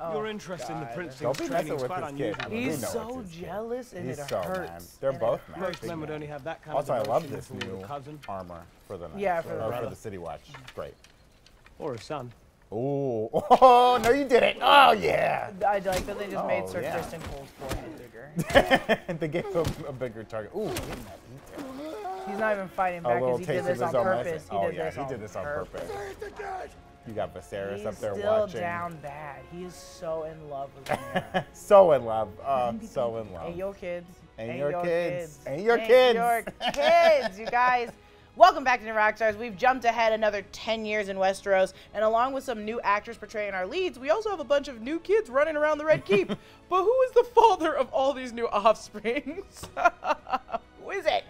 Oh, your interest in the prince thing's training is quite unusual. He's so jealous and it hurts. They're both mad. Most men would only have that kind of devotion. Also, I love this new armor for the night. Yeah, for the City Watch. Great. Or his son. Ooh. Oh, no, you did it. Oh, yeah. I like that they just made Ser Criston Cole's forehead bigger. And they gave him a bigger target. Ooh. He's not even fighting back because he did this on purpose. Oh, yeah, he did this on purpose. You got Viserys up there watching. He's still down bad. He is so in love with him. So in love. So in love. And your kids. And your kids. And your kids. And your kids, you guys. Welcome back to New Rockstars. We've jumped ahead another 10 years in Westeros, and along with some new actors portraying our leads, we also have a bunch of new kids running around the Red Keep. But who is the father of all these new offsprings? Who is it?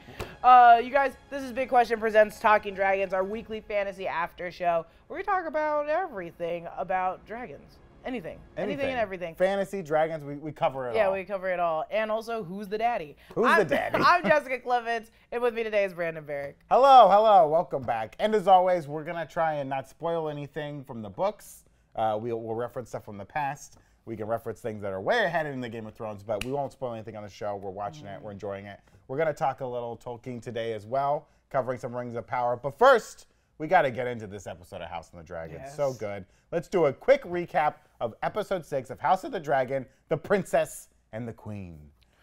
You guys, this is Big Question Presents Talking Dragons, our weekly fantasy after show, where we talk about everything about dragons. Anything and everything. Fantasy, dragons, we cover it all. Yeah, we cover it all. And also, who's the daddy? I'm Jessica Clements, and with me today is Brandon Barrick. Hello, hello, welcome back. And as always, we're going to try and not spoil anything from the books. We'll reference stuff from the past. We can reference things that are way ahead in the Game of Thrones, but we won't spoil anything on the show. We're watching it, we're enjoying it. We're going to talk a little Tolkien today as well, covering some Rings of Power. But first, we got to get into this episode of House of the Dragon. Yes. So good. Let's do a quick recap of episode 6 of House of the Dragon, The Princess and the Queen.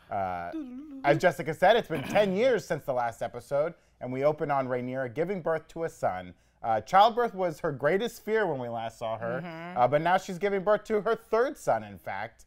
As Jessica said, it's been 10 years since the last episode, and we open on Rhaenyra giving birth to a son. Childbirth was her greatest fear when we last saw her, but now she's giving birth to her third son, in fact.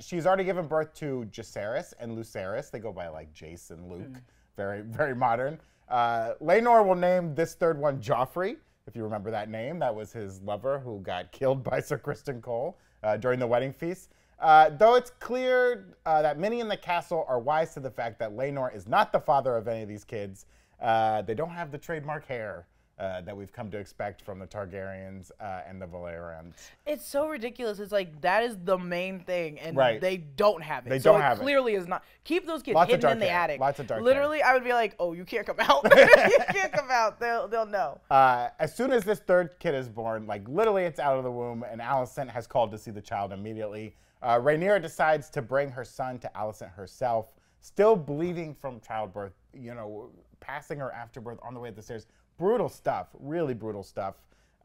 She's already given birth to Jacaerys and Lucerys. They go by like Jace and Luke. Very, very modern. Laenor will name this third one Joffrey, if you remember that name. That was his lover who got killed by Ser Criston Cole during the wedding feast. Though it's clear that many in the castle are wise to the fact that Laenor is not the father of any of these kids, they don't have the trademark hair that we've come to expect from the Targaryens and the Velaryons. It's so ridiculous. It's like, that is the main thing, and they don't have it. They don't have it. Clearly is not. Keep those kids hidden in the attic. Lots of dark hair. Literally, I would be like, oh, you can't come out. You can't come out. They'll know. As soon as this third kid is born, like literally it's out of the womb, and Alicent has called to see the child immediately. Rhaenyra decides to bring her son to Alicent herself, still bleeding from childbirth, you know, passing her afterbirth on the way up the stairs. Brutal stuff, really brutal stuff.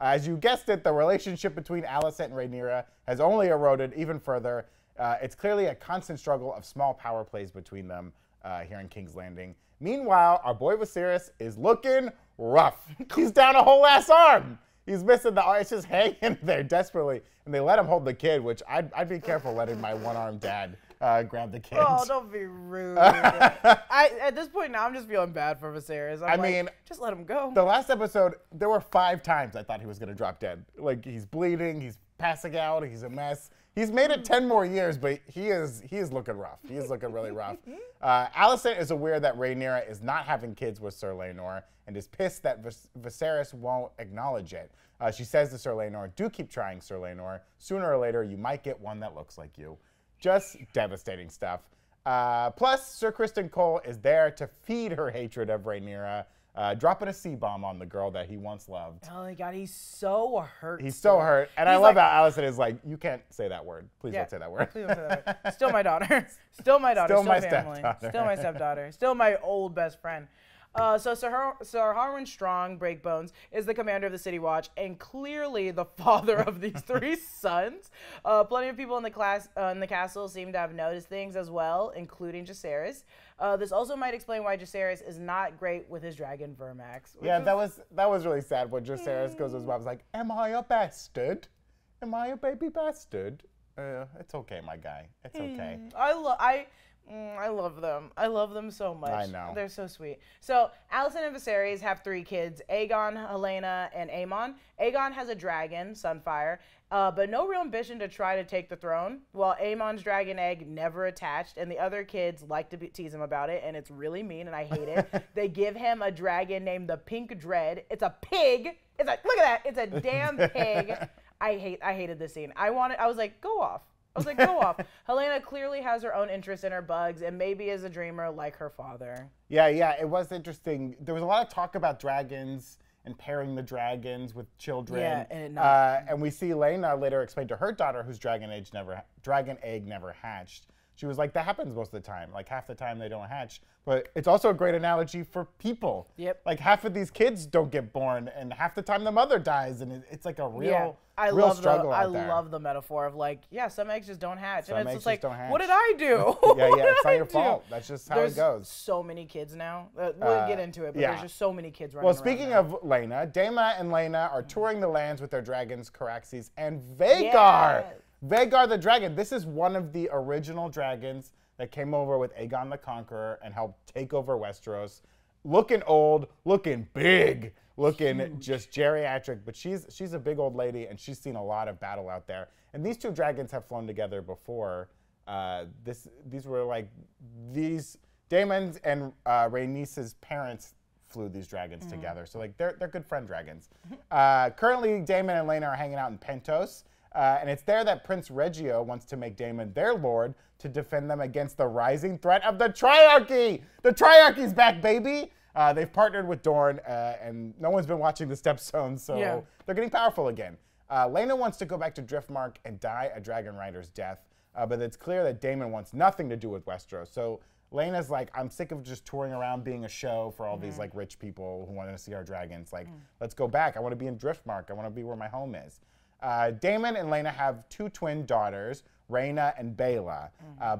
As you guessed it, the relationship between Alicent and Rhaenyra has only eroded even further. It's clearly a constant struggle of small power plays between them here in King's Landing. Meanwhile, our boy Viserys is looking rough. He's down a whole ass arm. He's missing the arm. It's just hanging there desperately. And they let him hold the kid, which I'd be careful letting my one-armed dad grab the kids. Oh, don't be rude. At this point now, I'm just feeling bad for Viserys. I mean, just let him go. The last episode, there were 5 times I thought he was going to drop dead. Like, he's bleeding, he's passing out, he's a mess. He's made it 10 more years, but he is looking rough. He is looking really rough. Alicent is aware that Rhaenyra is not having kids with Ser Laenor and is pissed that Viserys won't acknowledge it. She says to Ser Laenor, "Do keep trying, Ser Laenor. Sooner or later, you might get one that looks like you." Just devastating stuff. Plus, Ser Criston Cole is there to feed her hatred of Rhaenyra, dropping a C-bomb on the girl that he once loved. Oh my God, he's so hurt. He's so hurt. And I love how Alicent is like, you can't say that word. Please don't say that word. Please don't say that word. Still my daughter. Still my daughter. Still my family. Stepdaughter. Still my stepdaughter. Still my old best friend. So Ser Harwin Strong, Breakbones, is the commander of the City Watch and clearly the father of these 3 sons. Plenty of people in the castle seem to have noticed things as well, including Jacaerys. This also might explain why Jacaerys is not great with his dragon Vermax. Yeah, that was really sad when Jacaerys goes to his mom. He's like, "Am I a bastard? Am I a baby bastard? It's okay, my guy. It's okay." I love them. I love them so much. I know. They're so sweet. So, Alicent and Viserys have 3 kids, Aegon, Helaena, and Aemon. Aegon has a dragon, Sunfire, but no real ambition to try to take the throne, while Aemon's dragon egg never attached, and the other kids like to tease him about it, and it's really mean, and I hate it. They give him a dragon named the Pink Dread. It's a pig. It's like, look at that. It's a damn pig. I hated this scene. I was like, go off. I was like, go off. Helaena clearly has her own interest in her bugs and maybe is a dreamer like her father. Yeah, it was interesting. There was a lot of talk about dragons and pairing the dragons with children. Yeah, and, and we see Laena later explain to her daughter, whose dragon egg never hatched. She was like, that happens most of the time. Like, half the time they don't hatch. But it's also a great analogy for people. Yep. Like, half of these kids don't get born, and half the time the mother dies. And it's like a real, real struggle out there. I love the metaphor of, like, yeah, some eggs just don't hatch. Some and it's just like, what did I do? yeah, it's not your fault. That's just how it goes. There's so many kids now. We'll get into it, but there's just so many kids running around. Well, speaking of Laena, Daemon and Laena are touring the lands with their dragons, Caraxes and Vhagar. Yeah. Vhagar the dragon. This is one of the original dragons that came over with Aegon the Conqueror and helped take over Westeros. Looking old, looking big, looking just geriatric. But she's a big old lady, and she's seen a lot of battle out there. And these two dragons have flown together before. These were like Daemon's and Rhaenyra's parents flew these dragons together. So like they're good friend dragons. Currently, Daemon and Laena are hanging out in Pentos. And it's there that Prince Reggio wants to make Daemon their lord to defend them against the rising threat of the Triarchy. The Triarchy's back, baby. They've partnered with Dorne, and no one's been watching the Stepstones, so they're getting powerful again. Laena wants to go back to Driftmark and die a dragon rider's death, but it's clear that Daemon wants nothing to do with Westeros. So Laena's like, I'm sick of just touring around being a show for all these like rich people who want to see our dragons. Like, let's go back. I want to be in Driftmark. I want to be where my home is. Daemon and Laena have two twin daughters, Rhaena and Bella.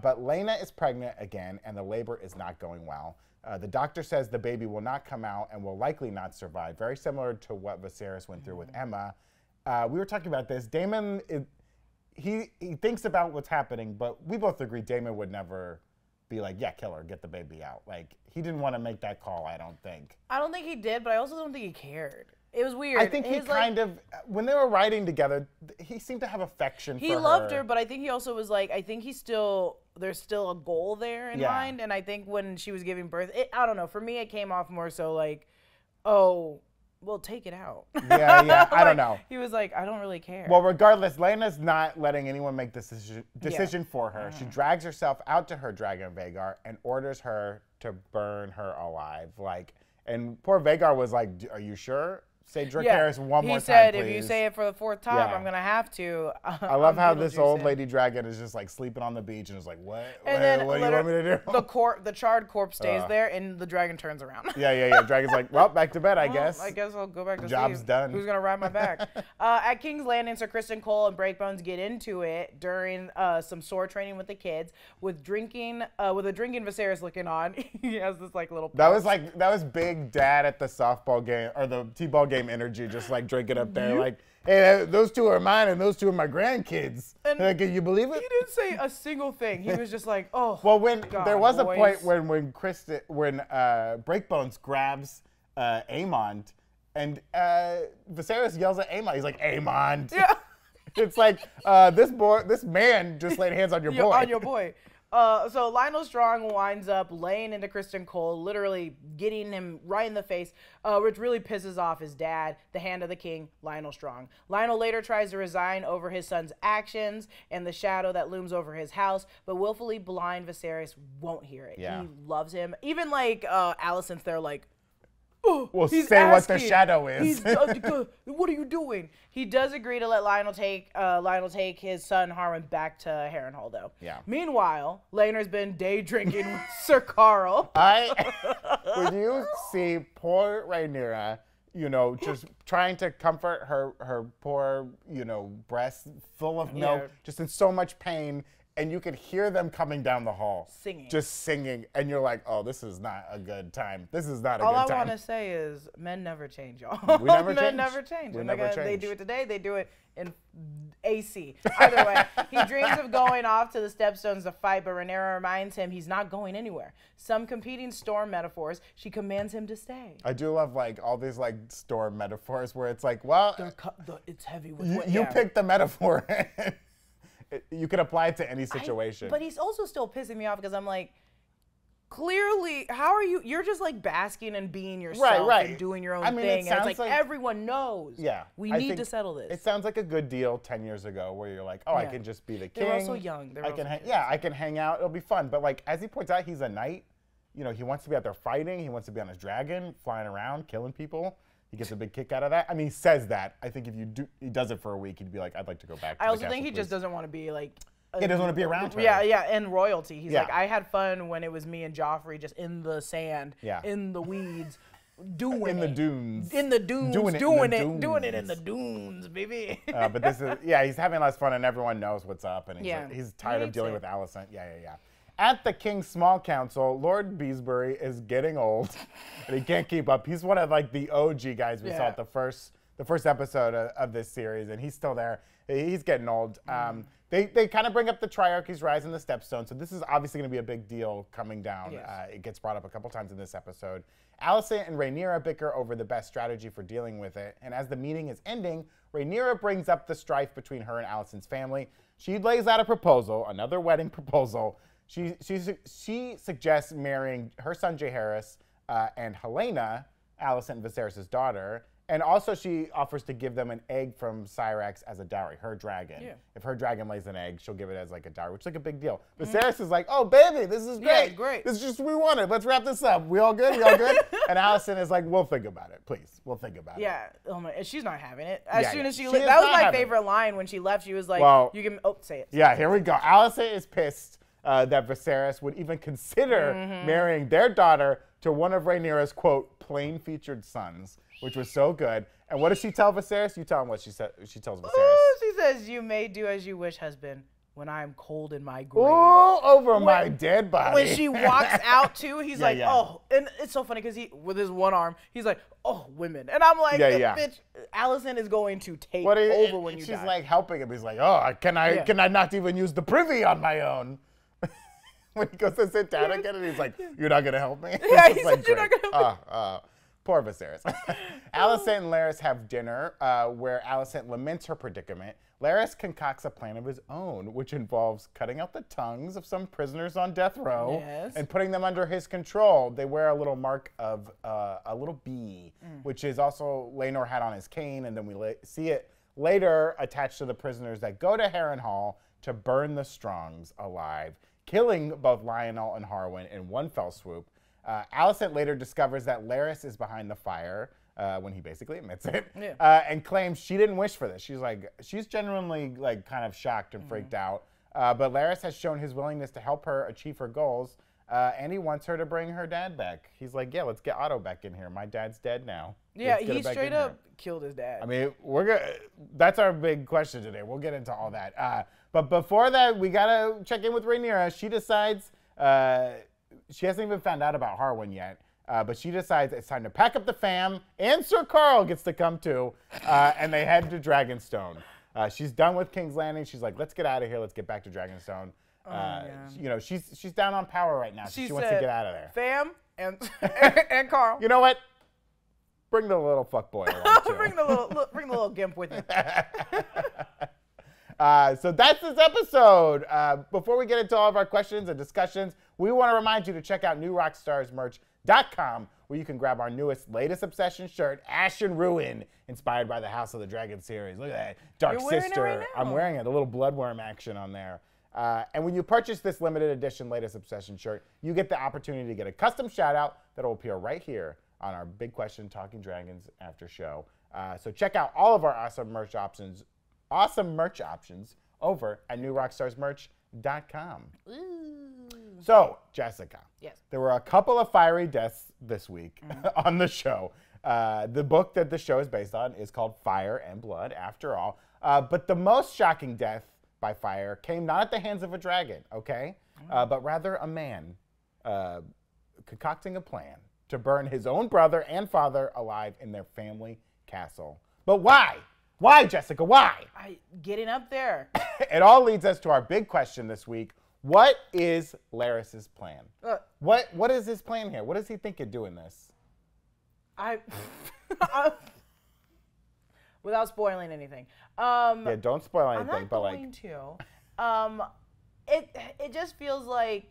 But Laena is pregnant again, and the labor is not going well. The doctor says the baby will not come out and will likely not survive, very similar to what Viserys went through with Emma. We were talking about this. Daemon, he thinks about what's happening, but we both agree Daemon would never be like, yeah, kill her, get the baby out. Like, he didn't want to make that call, I don't think. I don't think he did, but I also don't think he cared. It was weird. I think he kind of, when they were riding together, he seemed to have affection for her. He loved her, but I think he also was like, I think he's still, there's still a goal there in mind. And I think when she was giving birth, I don't know, for me, it came off more so like, oh, well, take it out. Yeah, yeah, I don't know. He was like, I don't really care. Well, regardless, Laena's not letting anyone make this decision for her. She drags herself out to her dragon, Vhagar, and orders her to burn her alive. Like, and poor Vhagar was like, are you sure? Say Jacaerys one more time, please. He said, if you say it for the fourth time, I'm going to have to. I love how this old lady dragon is just like sleeping on the beach and is like, what? What do you want me to do? The charred corpse stays there and the dragon turns around. Yeah. Dragon's like, well, back to bed, I guess. I guess I'll go back to sleep. Job's done. Who's going to ride my back? At King's Landing, Ser Criston Cole and Breakbones get into it during some sword training with the kids with a drinking Viserys looking on. He has this like little. That was big dad at the softball game or the t-ball game. Energy, just like drinking up there, like, hey, those two are mine and those two are my grandkids. And like, can you believe it? He didn't say a single thing. He was just like, oh. Well, there was a point when Breakbones grabs Aemond, and Viserys yells at Aemond. He's like, Aemond. Yeah. It's like this man just laid hands on your boy. On your boy. So Lyonel Strong winds up laying into Criston Cole, literally getting him right in the face, which really pisses off his dad, the Hand of the King, Lyonel Strong. Lyonel later tries to resign over his son's actions and the shadow that looms over his house, but willfully blind Viserys won't hear it. Yeah. He loves him. Even like Alicent's there like, oh, well, say what the shadow is. What are you doing? He does agree to let Lyonel take his son Harwin back to Harrenhal, though. Yeah. Meanwhile, Laenor's been day drinking with Ser Qarl. When you see poor Rhaenyra, you know, just trying to comfort her poor, you know, breast full of milk, just in so much pain. And you could hear them coming down the hall. Singing. Just singing. And you're like, oh, this is not a good time. This is not a good time. All I want to say is men never change, y'all. We never change. Men never change. They do it today. They do it in AC. Either way, he dreams of going off to the Stepstones to fight, but Rhaenyra reminds him he's not going anywhere. Some competing storm metaphors. She commands him to stay. I do love like all these like storm metaphors where it's like, well, it's heavy. You pick the metaphor. You could apply it to any situation. But he's also still pissing me off because I'm like, clearly, how are you? You're just like basking and being yourself and doing your own thing. And it's like everyone knows. Yeah, we need to settle this. It sounds like a good deal 10 years ago where you're like, oh, I can just be the king. They're also young. I can hang out. It'll be fun. But like as he points out, he's a knight. You know, he wants to be out there fighting. He wants to be on his dragon, flying around, killing people. He gets a big kick out of that. I mean, he says that. I think if you do, he does it for a week, he'd be like, I'd like to go back. I also think he just doesn't want to be like. He doesn't want to be around her. Yeah, yeah, and royalty. He's like, I had fun when it was me and Joffrey just in the sand, in the weeds, doing in it. The dunes. In the dunes, doing it in the dunes, baby. But this is, he's having less fun and everyone knows what's up and he's, like, he's tired of dealing with Alicent. Yeah. At the King's Small Council, Lord Beesbury is getting old and he can't keep up. He's one of like the OG guys we saw at the first episode of this series, and he's still there. He's getting old. They kind of bring up the Triarchy's rise and the Stepstone, so this is obviously going to be a big deal coming down. Yes. It gets brought up a couple times in this episode. Alicent and Rhaenyra bicker over the best strategy for dealing with it, and as the meeting is ending, Rhaenyra brings up the strife between her and Alicent's family. She lays out a proposal, another wedding proposal. She suggests marrying her son Jacaerys and Helaena, Alicent and Viserys' daughter. And also she offers to give them an egg from Syrax as a dowry, her dragon. Yeah. If her dragon lays an egg, she'll give it as like a dowry, which is like a big deal. But Viserys is like, oh baby, this is great. Yeah, great. This is just what we wanted. Let's wrap this up. We all good? We all good? And Alicent is like, we'll think about it, please. We'll think about it. Yeah. Oh my, she's not having it. As soon as she left, that was my favorite line when she left. She was like, well, you can, oh, say it. Yeah, here we go. Alicent is pissed that Viserys would even consider marrying their daughter to one of Rhaenyra's, quote, plain-featured sons, which was so good. And what does she tell Viserys? You tell him what she said. She tells Viserys. Ooh, she says, you may do as you wish, husband, when I am cold in my grave. Ooh, over my dead body. When she walks out, too, he's like, oh. And it's so funny because he, with his one arm, he's like, oh, women. And I'm like, bitch, Alicent is going to take over when you die. She's like helping him. He's like, oh, can I not even use the privy on my own? When he goes to sit down again and he's like, you're not going to help me? Yeah, he's like, you're not going to help me. Poor Viserys. Alicent and Larys have dinner where Alicent laments her predicament. Larys concocts a plan of his own, which involves cutting out the tongues of some prisoners on death row and putting them under his control. They wear a little mark of a little bee, which is also Laenor had on his cane, and then we see it later attached to the prisoners that go to Harrenhal to burn the Strongs alive, killing both Lyonel and Harwin in one fell swoop. Alicent later discovers that Larys is behind the fire when he basically admits it and claims she didn't wish for this. She's like, she's genuinely like kind of shocked and freaked out. But Larys has shown his willingness to help her achieve her goals, and he wants her to bring her dad back. He's like, yeah, let's get Otto back in here. My dad's dead now. Yeah, he straight up killed his dad. I mean, we're gonna, that's our big question today. We'll get into all that. But before that, we gotta check in with Rhaenyra. She decides, she hasn't even found out about Harwin yet, but she decides it's time to pack up the fam, and Ser Qarl gets to come too, and they head to Dragonstone. She's done with King's Landing. She's like, let's get out of here. Let's get back to Dragonstone. You know, she's down on power right now. She wants to get out of there. Fam and Qarl. You know what? Bring the little fuck boy along too. bring the little gimp with you. So that's this episode. Before we get into all of our questions and discussions, we want to remind you to check out newrockstarsmerch.com, where you can grab our latest obsession shirt, Ash and Ruin, inspired by the House of the Dragon series. Look at that. Dark Sister. Wearing it right now. I'm wearing it. A little bloodworm action on there. And when you purchase this limited edition latest obsession shirt, you get the opportunity to get a custom shout out that will appear right here on our Big Question Talking Dragons after show. So check out all of our awesome merch options over at newrockstarsmerch.com. So, Jessica, there were a couple of fiery deaths this week on the show. The book that the show is based on is called Fire and Blood, after all. But the most shocking death by fire came not at the hands of a dragon, but rather a man concocting a plan to burn his own brother and father alive in their family castle. But why? Why, Jessica? Why? Getting up there. It all leads us to our big question this week. What is Larys's plan? What is his plan here? What does he think of doing this? Without spoiling anything. Yeah, don't spoil anything. I'm not going to. It just feels like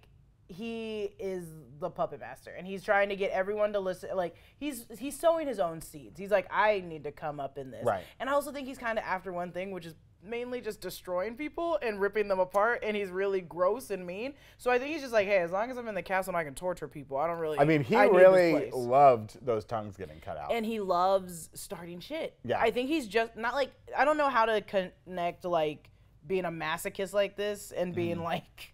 he is the puppet master, and he's trying to get everyone to listen. Like he's sowing his own seeds. He's like, I need to come up in this. Right. And I also think he's kind of after one thing, which is mainly just destroying people and ripping them apart, and he's really gross and mean. So I think he's just like, hey, as long as I'm in the castle and I can torture people, I don't really. I mean, he really loved those tongues getting cut out, and he loves starting shit. Yeah, I think he's just not like, I don't know how to connect like being a masochist like this and being like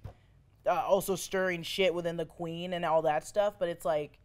also stirring shit within the queen and all that stuff, but it's like,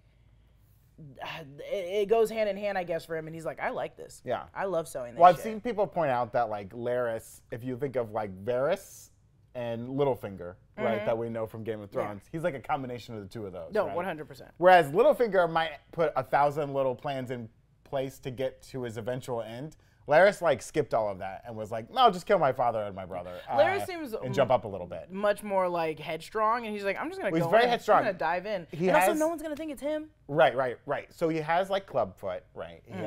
it goes hand in hand, I guess, for him, and he's like, I like this. Yeah, I love sewing this. Well, I've seen people point out that like Larys, if you think of like Varys and Littlefinger, right, that we know from Game of Thrones, he's like a combination of the two of those. No, 100%. Whereas Littlefinger might put 1,000 little plans in place to get to his eventual end. Larys like skipped all of that and was like, no, just kill my father and my brother. Larys seems and jump up a little bit. Much more like headstrong, and he's like, I'm just gonna go. He's very headstrong. I'm gonna dive in. He and also, no one's gonna think it's him. Right, right, right. So he has like clubfoot, right? He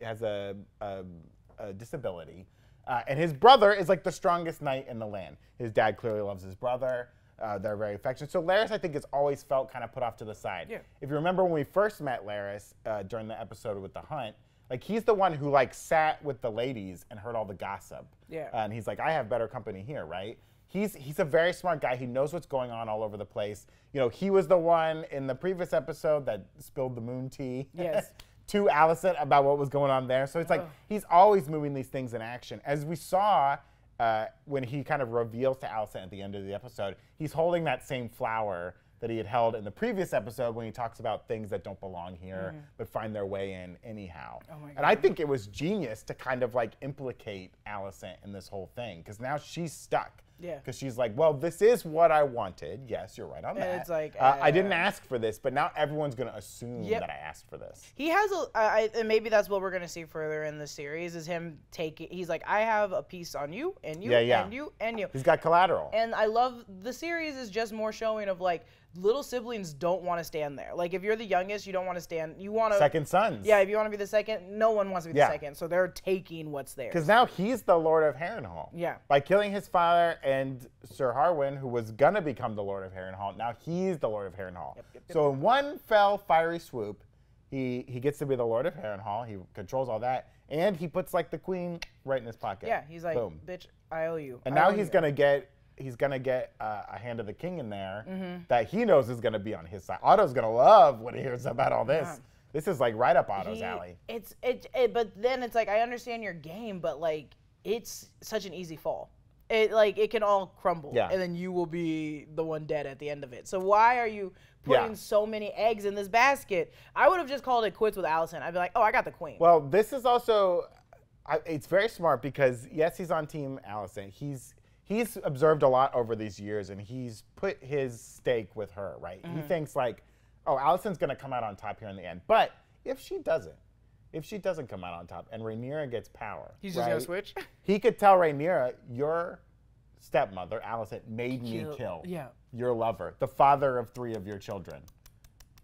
has a disability, and his brother is like the strongest knight in the land. His dad clearly loves his brother. They're very affectionate. So Larys, I think, has always felt kind of put off to the side. Yeah. If you remember when we first met Larys during the episode with the hunt. Like, he's the one who, like, sat with the ladies and heard all the gossip. Yeah. And he's like, I have better company here, right? He's a very smart guy. He knows what's going on all over the place. You know, he was the one in the previous episode that spilled the moon tea. Yes. to Alicent about what was going on there. So it's like, he's always moving these things in action. As we saw when he kind of reveals to Alicent at the end of the episode, he's holding that same flower that he had held in the previous episode when he talks about things that don't belong here but find their way in anyhow. Oh my God. And I think it was genius to kind of like implicate Alicent in this whole thing, because now she's stuck. Yeah. Because she's like, well, this is what I wanted. Yes, you're right on that. It's like, I didn't ask for this, but now everyone's going to assume that I asked for this. He has a, and maybe that's what we're going to see further in the series, is him taking, he's like, I have a piece on you, and you, and you, and you. He's got collateral. And I love, the series is just more showing of like, little siblings don't want to stand there. Like, if you're the youngest, you don't want to stand. You want to second sons. Yeah, if you want to be the second, no one wants to be the second. So they're taking what's there. Because now he's the Lord of Harrenhal. Yeah. By killing his father and Ser Harwin, who was gonna become the Lord of Harrenhal, now he's the Lord of Harrenhal. Yep, yep, yep. So in one fell fiery swoop, he gets to be the Lord of Harrenhal. He controls all that, and he puts like the queen right in his pocket. Yeah, he's like, boom, bitch, I owe you. And now he's gonna get. He's going to get a hand of the king in there that he knows is going to be on his side. Otto's going to love when he hears about all this. Yeah. This is like right up Otto's alley. But then it's like, I understand your game, but like, it's such an easy fall. It like, it can all crumble and then you will be the one dead at the end of it. So why are you putting so many eggs in this basket? I would have just called it quits with Alicent. I'd be like, oh, I got the queen. Well, this is also, it's very smart because yes, he's on team Alicent. He's observed a lot over these years, and he's put his stake with her, right? He thinks like, oh, Alicent's gonna come out on top here in the end. But if she doesn't come out on top and Rhaenyra gets power. He's just gonna switch? He could tell Rhaenyra, your stepmother, Alicent, made me kill your lover, the father of 3 of your children,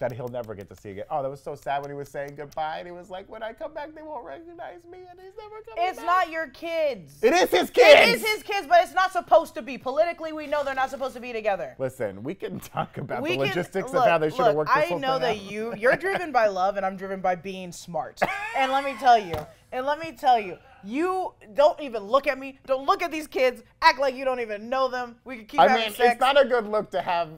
that he'll never get to see again. Oh, that was so sad when he was saying goodbye, and he was like, when I come back, they won't recognize me, and he's never coming back. It's not your kids. It is his kids. It is his kids, but it's not supposed to be. Politically, we know they're not supposed to be together. Listen, we can talk about the logistics of how they should have worked this whole thing out. I know that you're driven by love, and I'm driven by being smart. And let me tell you, you don't even look at me. Don't look at these kids. Act like you don't even know them. We could keep having sex. I mean, it's not a good look to have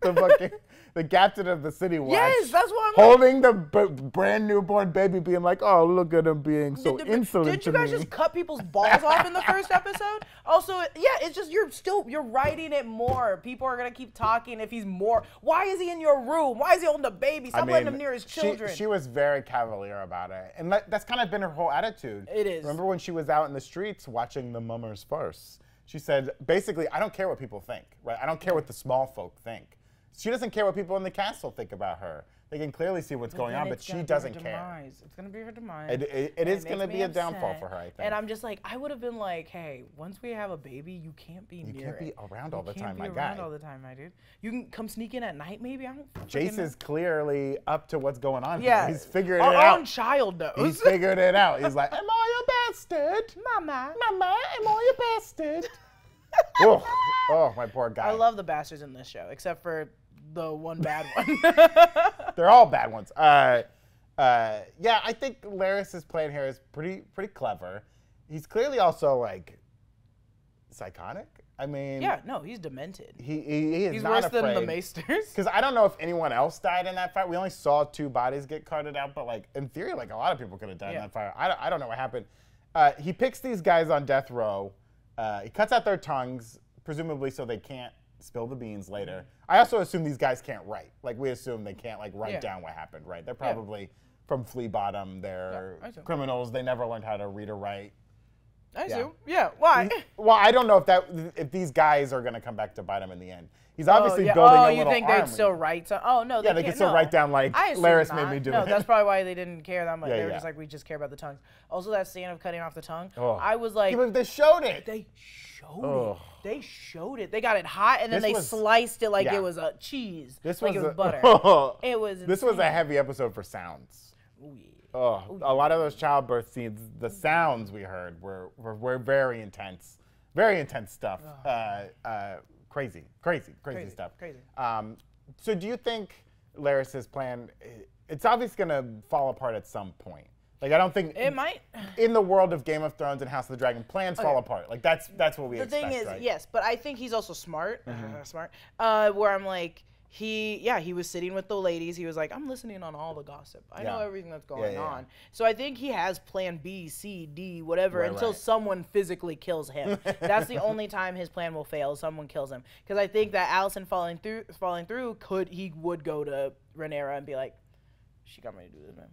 the fucking... The captain of the city watch. Yes, that's what I'm holding like, the brand newborn baby, being like, "Oh, look at him being so insolent." Did you guys just cut people's balls off in the first episode? Also, yeah, it's just you're writing it more. People are gonna keep talking if he's more. Why is he in your room? Why is he holding a baby? Stop letting him near his children. She was very cavalier about it, and that's kind of been her whole attitude. It is. Remember when she was out in the streets watching the mummers farce? She said, basically, I don't care what people think. Right? I don't care what the small folk think. She doesn't care what people in the castle think about her. They can clearly see what's going on, but she doesn't care. It's going to be her demise. It is going to be a downfall for her, I think. And I'm just like, I would have been like, hey, once we have a baby, you can't be near it. You can't be around all the time, my guy. You can't be around all the time, my dude. You can come sneak in at night, maybe? I don't. Jace is clearly up to what's going on. Yeah. He's figured it out. Our own child knows. He's figured it out. He's like, I'm all your bastard. Mama. Mama, I'm all your bastard. Oh, my poor guy. I love the bastards in this show, except for the one bad one. They're all bad ones. Yeah, I think Larys's plan here is pretty clever. he's clearly also like psychotic. I mean, yeah, no, he's demented. He is not afraid. He's worse than the Maesters. Because I don't know if anyone else died in that fight. We only saw 2 bodies get carted out, but like in theory, like a lot of people could have died in that fire. I don't know what happened. He picks these guys on death row. He cuts out their tongues, presumably so they can't spill the beans later. I also assume these guys can't write. Like we assume they can't like write down what happened, right? They're probably from Flea Bottom. They're criminals. They never learned how to read or write. I do. Yeah. Why? Well, I don't know if that if these guys are going to come back to bite him in the end. He's obviously building a little army. Oh, you think they'd still write? Oh no, they could still write down like Larys made me do it. No, that's probably why they didn't care that much. Yeah, they were just like, we just care about the tongues. Also, that scene of cutting off the tongue. Oh. I was like, they showed it. They showed it. They showed it. They got it hot and then they sliced it like it was a cheese. This was like it was butter. It was. This was a heavy episode for sounds. Oh yeah. Oh, a lot of those childbirth scenes, the sounds we heard were very intense stuff. Crazy stuff. Crazy. So do you think Larys's plan, it's obviously going to fall apart at some point. Like I don't think it might. In the world of Game of Thrones and House of the Dragon, plans fall apart. Like that's what we expect. The thing is, right? Yes, but I think he's also smart. Where I'm like, he was sitting with the ladies. He was like, I'm listening on all the gossip. I know everything that's going on. So I think he has plan B, C, D, whatever, until someone physically kills him. That's the only time his plan will fail. Someone kills him. Because I think that Alicent falling through, he would go to Rhaenyra and be like, she got me to do this, man.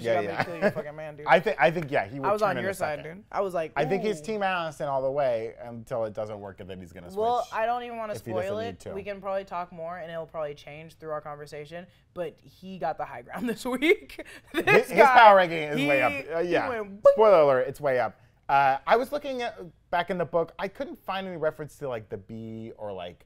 she got me to kill your fucking man, dude. I think he would. I was on your side, dude. I was like, ooh. I think he's Team Alicent all the way until it doesn't work, and then he's gonna switch. Well, I don't even want to spoil it. We can probably talk more, and it'll probably change through our conversation. But he got the high ground this week. His power ranking is way up. Spoiler alert, it's way up. I was looking back in the book. I couldn't find any reference to like the bee or like.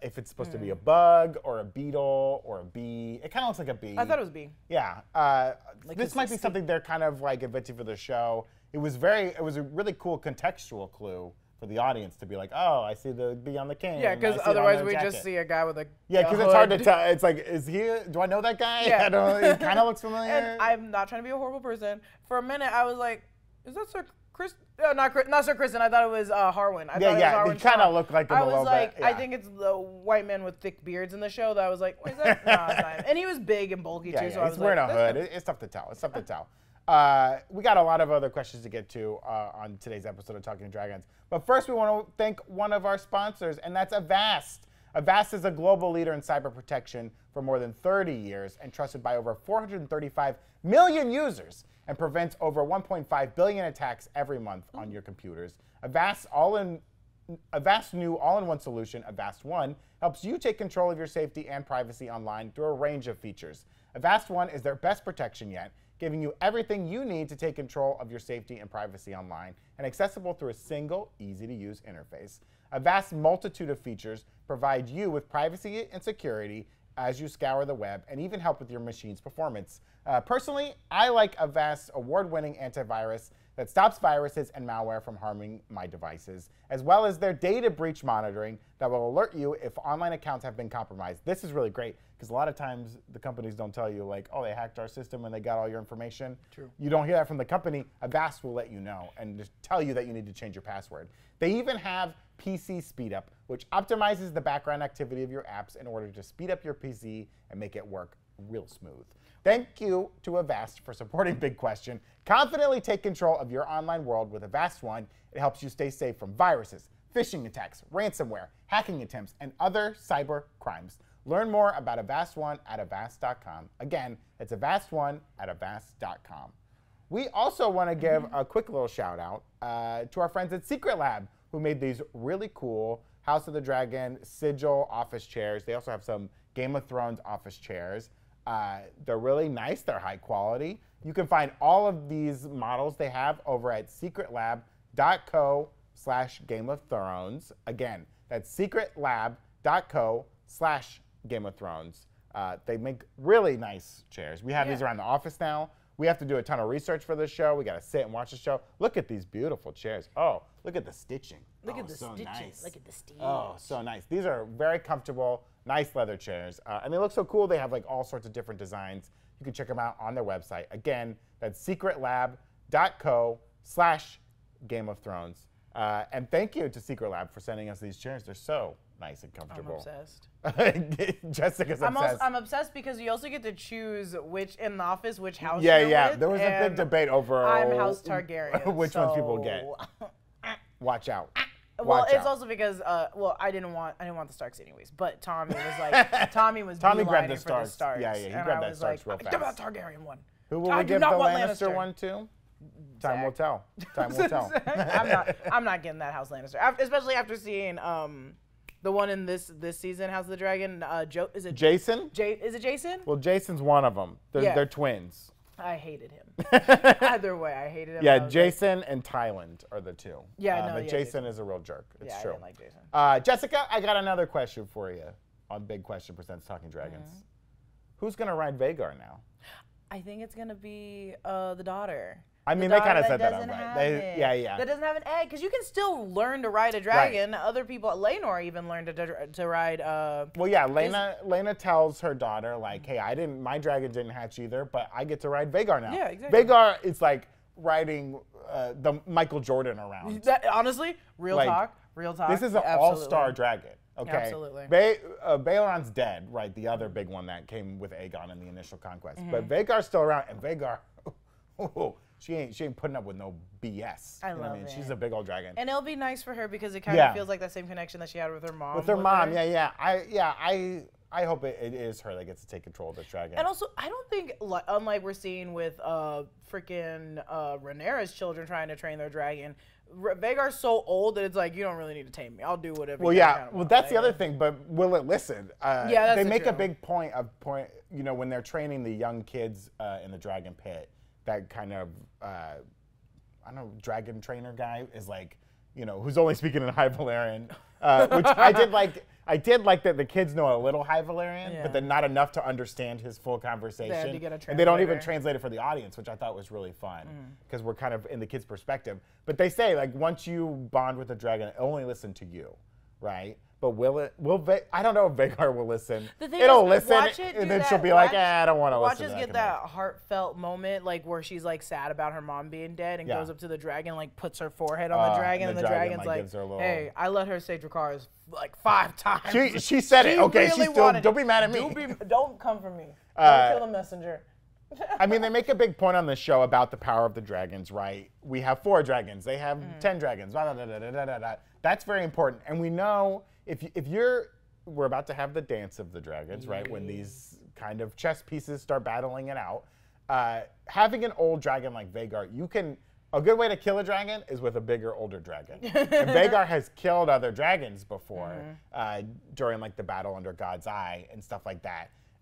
If it's supposed to be a bug or a beetle or a bee. It kind of looks like a bee. I thought it was a bee. Yeah. Like this might be something they're kind of like inventing for the show. It was a really cool contextual clue for the audience to be like, oh, I see the bee on the king. Yeah, because otherwise we just see a guy with a because it's hard to tell. It's like, do I know that guy? Yeah. I don't know. He kind of looks familiar. And I'm not trying to be a horrible person. For a minute, I was like, is that Ser Criston? Not Ser Criston. I thought it was Harwin. I thought it was Harwin. They kind of looked like him a little bit. I think it's the white men with thick beards in the show. That I was like, wait, is that? Nah, it's not him. And he was big and bulky too. So I was wearing a hood. It's tough to tell. It's tough to tell. We got a lot of other questions to get to on today's episode of Talking Dragons. But first, we want to thank one of our sponsors, and that's Avast. Avast is a global leader in cyber protection for more than 30 years and trusted by over 435 million users, and prevents over 1.5 billion attacks every month on your computers. Avast's new all-in-one solution, Avast One, helps you take control of your safety and privacy online through a range of features. Avast One is their best protection yet, giving you everything you need to take control of your safety and privacy online, and accessible through a single, easy-to-use interface. Avast's multitude of features provide you with privacy and security as you scour the web, and even help with your machine's performance. Personally, I like Avast's award-winning antivirus that stops viruses and malware from harming my devices, as well as their data breach monitoring that will alert you if online accounts have been compromised. This is really great, because a lot of times the companies don't tell you, like, oh, they hacked our system and they got all your information. True. You don't hear that from the company. Avast will let you know and just tell you that you need to change your password. They even have PC Speedup, which optimizes the background activity of your apps in order to speed up your PC and make it work real smooth. Thank you to Avast for supporting Big Question. Confidently take control of your online world with Avast One. It helps you stay safe from viruses, phishing attacks, ransomware, hacking attempts, and other cyber crimes. Learn more about Avast One at Avast.com. Again, it's Avast One at Avast.com. We also want to give a quick little shout out to our friends at Secret Lab, who made these really cool House of the Dragon sigil office chairs. They also have some Game of Thrones office chairs. They're really nice. They're high quality. You can find all of these models they have over at secretlab.co/Game of Thrones. Again, that's secretlab.co/Game of Thrones. They make really nice chairs. We have these around the office now. We have to do a ton of research for this show. We got to sit and watch the show. Look at these beautiful chairs. Oh, look at the stitching. Look at the stitching. Nice. Look at the stitching. Oh, so nice. These are very comfortable, nice leather chairs. And they look so cool. They have like all sorts of different designs. You can check them out on their website. Again, that's secretlab.co/ Game of Thrones. And thank you to Secret Lab for sending us these chairs. They're so nice and comfortable. I'm obsessed. Jessica's obsessed. I'm obsessed because you also get to choose which in the office, which house. Yeah, yeah. There was a big debate over. I'm House Targaryen. Which ones people get? Watch out. Well, it's also because well, I didn't want the Starks anyways, but Tommy was like, Tommy grabbed the Starks. Yeah, yeah, he grabbed that Starks real fast. I grabbed that Targaryen one. Who will we give the Lannister one to? Time will tell. Time will tell. I'm not getting that House Lannister, especially after seeing the one in this season, House of the Dragon. Is it Jason? Is it Jason? Well, Jason's one of them. They're twins. I hated him. Either way, I hated him. Yeah, Jason and Tyland are the two. Yeah, no, but yeah, Jason is a real jerk. It's true. I didn't like Jason. Jessica, I got another question for you on Big Question Presents Talking Dragons. Mm-hmm. Who's gonna ride Vhagar now? I think it's gonna be the daughter. I mean, they kind of said that up, right? That doesn't have an egg, because you can still learn to ride a dragon. Right. Other people, Laenor even learned to ride. Well, yeah, Laena tells her daughter, like, hey, my dragon didn't hatch either, but I get to ride Vhagar now. Yeah, exactly. Vhagar is like riding the Michael Jordan around. Honestly, real talk. This is an all-star dragon. Okay. Absolutely. Baelon's dead, right? The other big one that came with Aegon in the initial conquest, but Vhagar's still around, and Vhagar. She ain't putting up with no BS. I love it. She's a big old dragon. And it'll be nice for her because it kind of feels like that same connection that she had with her mom. I hope it is her that gets to take control of this dragon. And also, I don't think, unlike we're seeing with freaking Rhaenyra's children trying to train their dragon, Vhagar's so old that it's like, you don't really need to tame me. I'll do whatever. Well, yeah. Well, that's the other thing. But will it listen? Yeah, they make a big point of you know, when they're training the young kids in the dragon pit. That kind of, I don't know, dragon trainer guy is like, you know, who's only speaking in High Valyrian, which I did like. I did like that the kids know a little High Valyrian, but then not enough to understand his full conversation. They had to get a translator. And they don't even translate it for the audience, which I thought was really fun because we're kind of in the kids' perspective. But they say, like, once you bond with a dragon, it only listen to you, right? But will it? I don't know if Vhagar will listen. It'll listen, and then she'll be like, "Eh, I don't want to listen." Watch us get that heartfelt moment, like where she's like sad about her mom being dead, and goes up to the dragon, like puts her forehead on the dragon, and the dragon's like, "Hey, I let her say Dracarys like 5 times." She said it. Okay, she still. Don't be mad at me. Don't come for me. Don't kill the messenger. I mean, they make a big point on the show about the power of the dragons, right? We have 4 dragons. They have 10 dragons. Blah, blah, blah, blah, blah, blah. That's very important, and we know. We're about to have the dance of the dragons, right? When these kind of chess pieces start battling it out. Having an old dragon like Vhagar, a good way to kill a dragon is with a bigger, older dragon. And Vhagar has killed other dragons before during like the battle under God's Eye and stuff like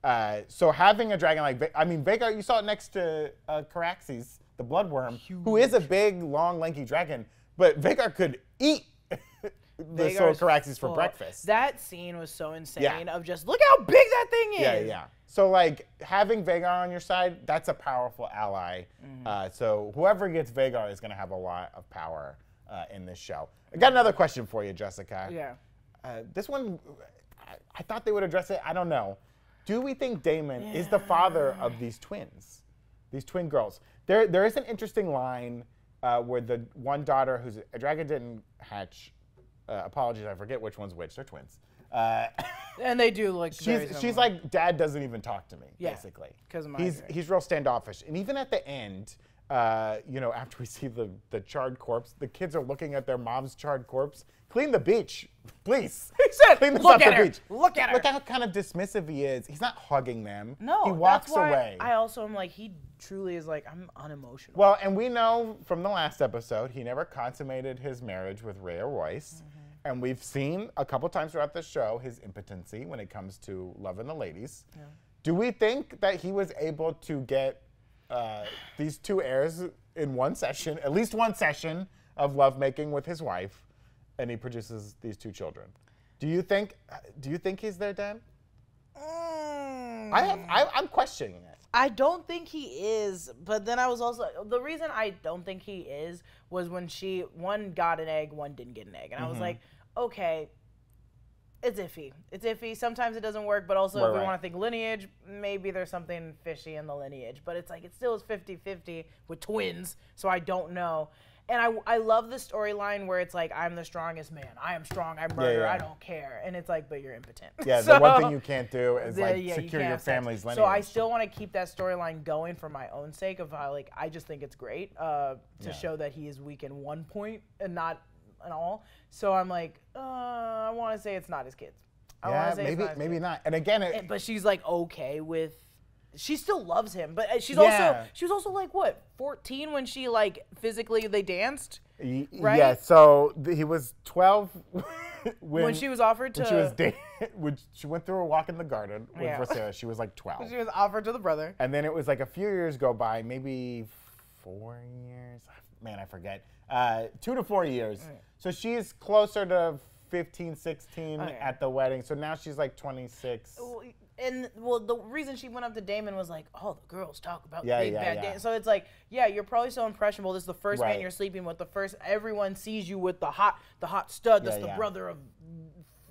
that. So having a dragon like, Vhagar, you saw it next to Caraxes, the bloodworm, who is a big, long, lanky dragon, but Vhagar could eat the Ser Caraxes for breakfast. That scene was so insane of just, look how big that thing is. Yeah, yeah. So like having Vhagar on your side, that's a powerful ally. So whoever gets Vhagar is going to have a lot of power in this show. I got another question for you, Jessica. Yeah. This one, I thought they would address it. I don't know. Do we think Daemon is the father of these twins, these twin girls? There is an interesting line where the one daughter who's a dragon didn't hatch. Apologies, I forget which one's which. They're twins. And they do look very similar. She's like, Dad doesn't even talk to me, basically. Because he's real standoffish. And even at the end, you know, after we see the charred corpse, the kids are looking at their mom's charred corpse. Clean the beach, please. He said, "Clean this up the beach." Look at her. Look at how kind of dismissive he is. He's not hugging them. No, he walks away. I also am like, he truly is like, I'm unemotional. Well, and we know from the last episode, he never consummated his marriage with Rhea Royce. And we've seen a couple times throughout the show his impotency when it comes to loving the ladies. Yeah. Do we think that he was able to get these 2 heirs in one session, at least one session of lovemaking with his wife, and he produces these 2 children? Do you think he's their dad? I'm questioning it. I don't think he is, but then I was also, the reason I don't think he is was when one got an egg, one didn't get an egg. And I was like, okay, it's iffy. It's iffy. Sometimes it doesn't work, but also if we want to think lineage, maybe there's something fishy in the lineage. But it's like, it still is 50-50 with twins, so I don't know. And I love the storyline where it's like, I'm the strongest man. I am strong. I murder. I don't care. And it's like, but you're impotent. Yeah, so, the one thing you can't do is like secure your family's lineage. So I still want to keep that storyline going for my own sake of how, like, I just think it's great to show that he is weak in one point and not in all. So I'm like, I want to say it's not his kids. Yeah, maybe not. And again, but she's like okay with. She still loves him, but she's also like what 14 when she like physically they danced, right? Yeah. So he was 12 when she was offered to. When she was when she went through a walk in the garden with Viserys. She was like 12. She was offered to the brother. And then it was like a few years go by, maybe 4 years. Man, I forget. 2 to 4 years. Right. So she's closer to 15, 16 at the wedding. So now she's like 26. And well, the reason she went up to Daemon was like, oh, the girls talk about big bad Daemon. So it's like, yeah, you're probably so impressionable. This is the first man you're sleeping with. The first, everyone sees you with the hot stud. That's the brother of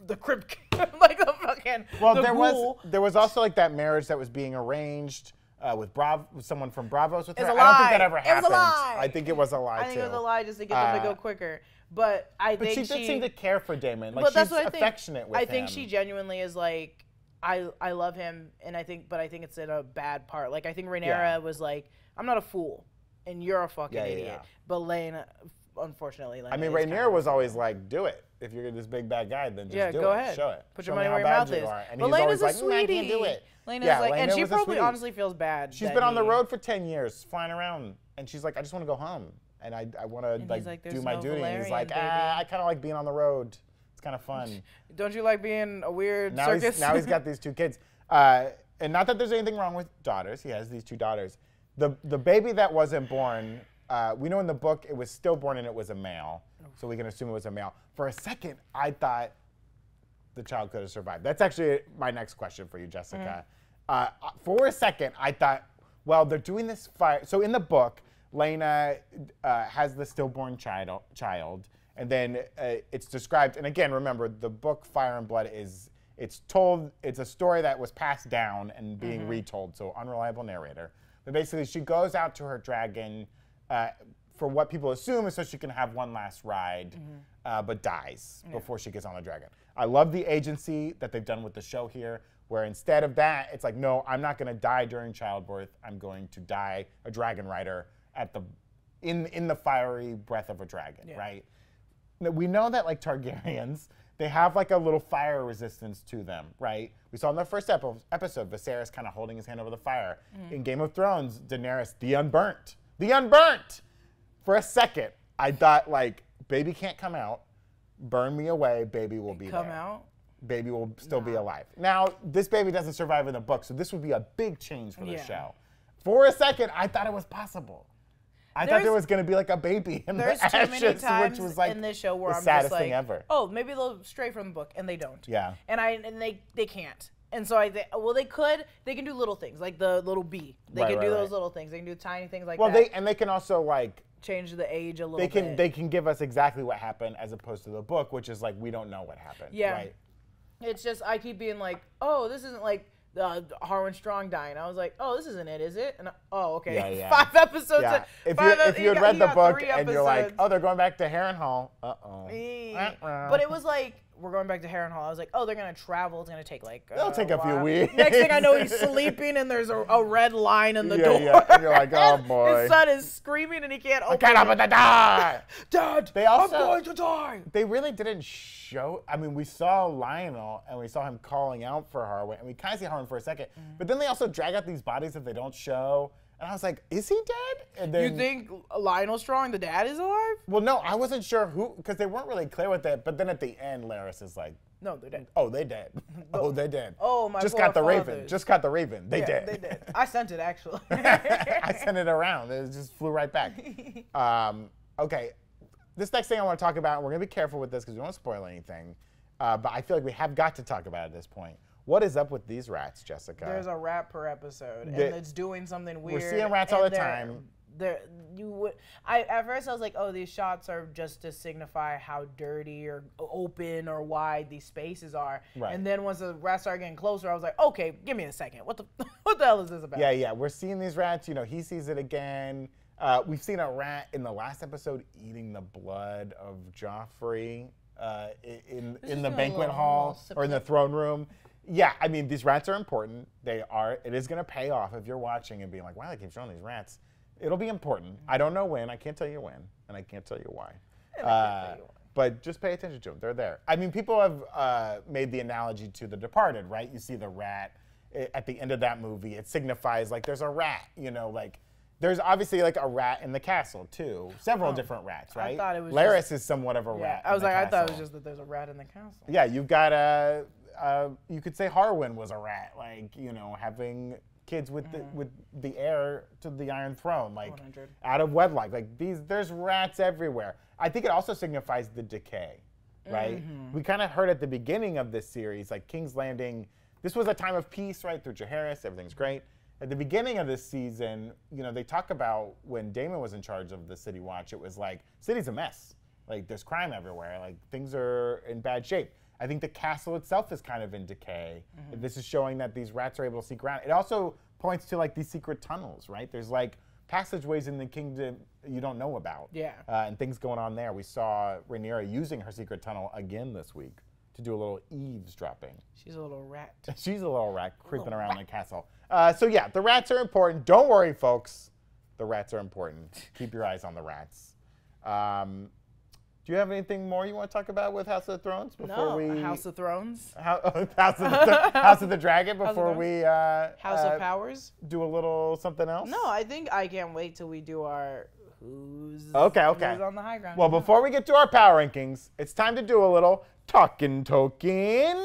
the crib king. Like the fucking. Well, the there was also like that marriage that was being arranged with someone from Braavos with her. I don't think that ever happened. It was a lie. I think it was a lie too. I think it was a lie just to get them to go quicker. But I think she did seem to care for Daemon. Like she's affectionate with him. I think she genuinely is like, I love him, and I think, but I think it's in a bad part. Like I think Rhaenyra was like, I'm not a fool, and you're a fucking idiot. Yeah. But Laena, unfortunately, Laena. I mean, Rhaenyra was always like, do it. If you're this big bad guy, then just do it. Go ahead. Show it. Put your money where your mouth is. And but Laena's a sweetie. Do it. Laena's like, and she probably honestly feels bad. She's been on the road for 10 years, flying around, and she's like, I just want to go home. And I want to like do my duty. And he's like, ah, I kind of like being on the road. It's kind of fun. Don't you like being a weird circus? Now he's got these two kids. And not that there's anything wrong with daughters. He has these two daughters. The baby that wasn't born, we know in the book it was stillborn and it was a male. So we can assume it was a male. For a second, I thought the child could have survived. That's actually my next question for you, Jessica. Mm-hmm. For a second, I thought, well, they're doing this fire. So in the book, Laena has the stillborn child, and then it's described. And again, remember the book Fire and Blood it's told. It's a story that was passed down and being retold. So unreliable narrator. But basically, she goes out to her dragon for what people assume is so she can have one last ride, but dies before she gets on the dragon. I love the agency that they've done with the show here, where instead of that, it's like, no, I'm not going to die during childbirth. I'm going to die a dragon rider. At the in the fiery breath of a dragon, right? We know that like Targaryens, they have like a little fire resistance to them, right? We saw in the first episode, Viserys kind of holding his hand over the fire. In Game of Thrones, Daenerys, the unburnt. For a second, I thought like, baby can't come out, burn me away, baby will be come there. Out. Baby will still be alive. Now this baby doesn't survive in the book, so this would be a big change for the show. For a second, I thought it was possible. I thought there was going to be like a baby in the ashes, too many times which was like in this show where I'm saddest just like, thing ever. Oh, maybe they'll stray from the book, and they don't. Yeah. And they can't. And so they could. They can do little things like the little bee. They can do those little things. They can do tiny things like that. They can also like change the age a little. They can. They can give us exactly what happened as opposed to the book, which is like we don't know what happened. Yeah. Right? It's just I keep being like, oh, this isn't like. Harwin Strong dying. I was like, oh, this isn't it, is it? And okay. Yeah, yeah. 5 episodes. Yeah. If you had read the book and you're like, oh, they're going back to Harrenhal. But it was like, we're going back to Harrenhal. I was like, oh, they're going to travel. It's going to take like it'll take a few weeks. Next thing I know, he's sleeping and there's a red line in the door. Yeah. And you're like, oh, boy. His son is screaming and he can't open it. I can't open the door. Dad, I'm going to die. They really didn't show. I mean, we saw Lyonel and we saw him calling out for Harwin. And we kind of see Harwin for a second. But then they also drag out these bodies that they don't show. And I was like, is he dead? And then, you think Lyonel Strong, the dad, is alive? Well, no, I wasn't sure who, because they weren't really clear with that. But then at the end, Larys is like, no, they're dead. Oh, they dead. Oh, they dead. Oh, my God. Just got the raven. Just got the raven. They dead. They dead. I sent it, actually. I sent it around. It just flew right back. Okay. This next thing I want to talk about, and we're going to be careful with this because we don't want to spoil anything. But I feel like we have got to talk about it at this point. What is up with these rats, Jessica? There's a rat per episode, and it's doing something weird. We're seeing rats all the time. At first I was like, oh, these shots are just to signify how dirty or open or wide these spaces are. Right. And then once the rats started getting closer, I was like, okay, give me a second. What the hell is this about? Yeah, yeah. We're seeing these rats. You know, he sees it again. We've seen a rat in the last episode eating the blood of Joffrey in the banquet hall or in the throne room. Yeah, I mean, these rats are important. They are. It is going to pay off if you're watching and being like, wow, they keep showing these rats. It'll be important. I don't know when. I can't tell you when, and I can't tell you why. But just pay attention to them. They're there. I mean, people have made the analogy to The Departed, right? You see the rat at the end of that movie. It signifies, like, there's a rat, you know, like, there's obviously, like, a rat in the castle, too. Several different rats, right? I thought it was Larys is somewhat of a rat. I was like, I thought it was just that there's a rat in the castle. Yeah, you've got a, you could say Harwin was a rat, like, you know, having kids with the heir to the Iron Throne, like 100. Out of wedlock, like there's rats everywhere. I think it also signifies the decay, right? We kind of heard at the beginning of this series, like King's Landing, this was a time of peace, right? Through Jacaerys, everything's great. At the beginning of this season, you know, they talk about when Daemon was in charge of the City Watch, it was like, city's a mess. Like there's crime everywhere, like things are in bad shape. I think the castle itself is kind of in decay. This is showing that these rats are able to seek around. It also points to like these secret tunnels, right? There's like passageways in the kingdom you don't know about. Yeah. And things going on there. We saw Rhaenyra using her secret tunnel again this week to do a little eavesdropping. She's a little rat. She's a little rat creeping around the castle. So yeah, the rats are important. Don't worry, folks. The rats are important. Keep your eyes on the rats. Do you have anything more you want to talk about with House of the Thrones before we House of Thrones? House of the Dragon before we House of Powers? Do a little something else? No, I think I can't wait till we do our who's on the high ground. Well, before we get to our power rankings, it's time to do a little talking token.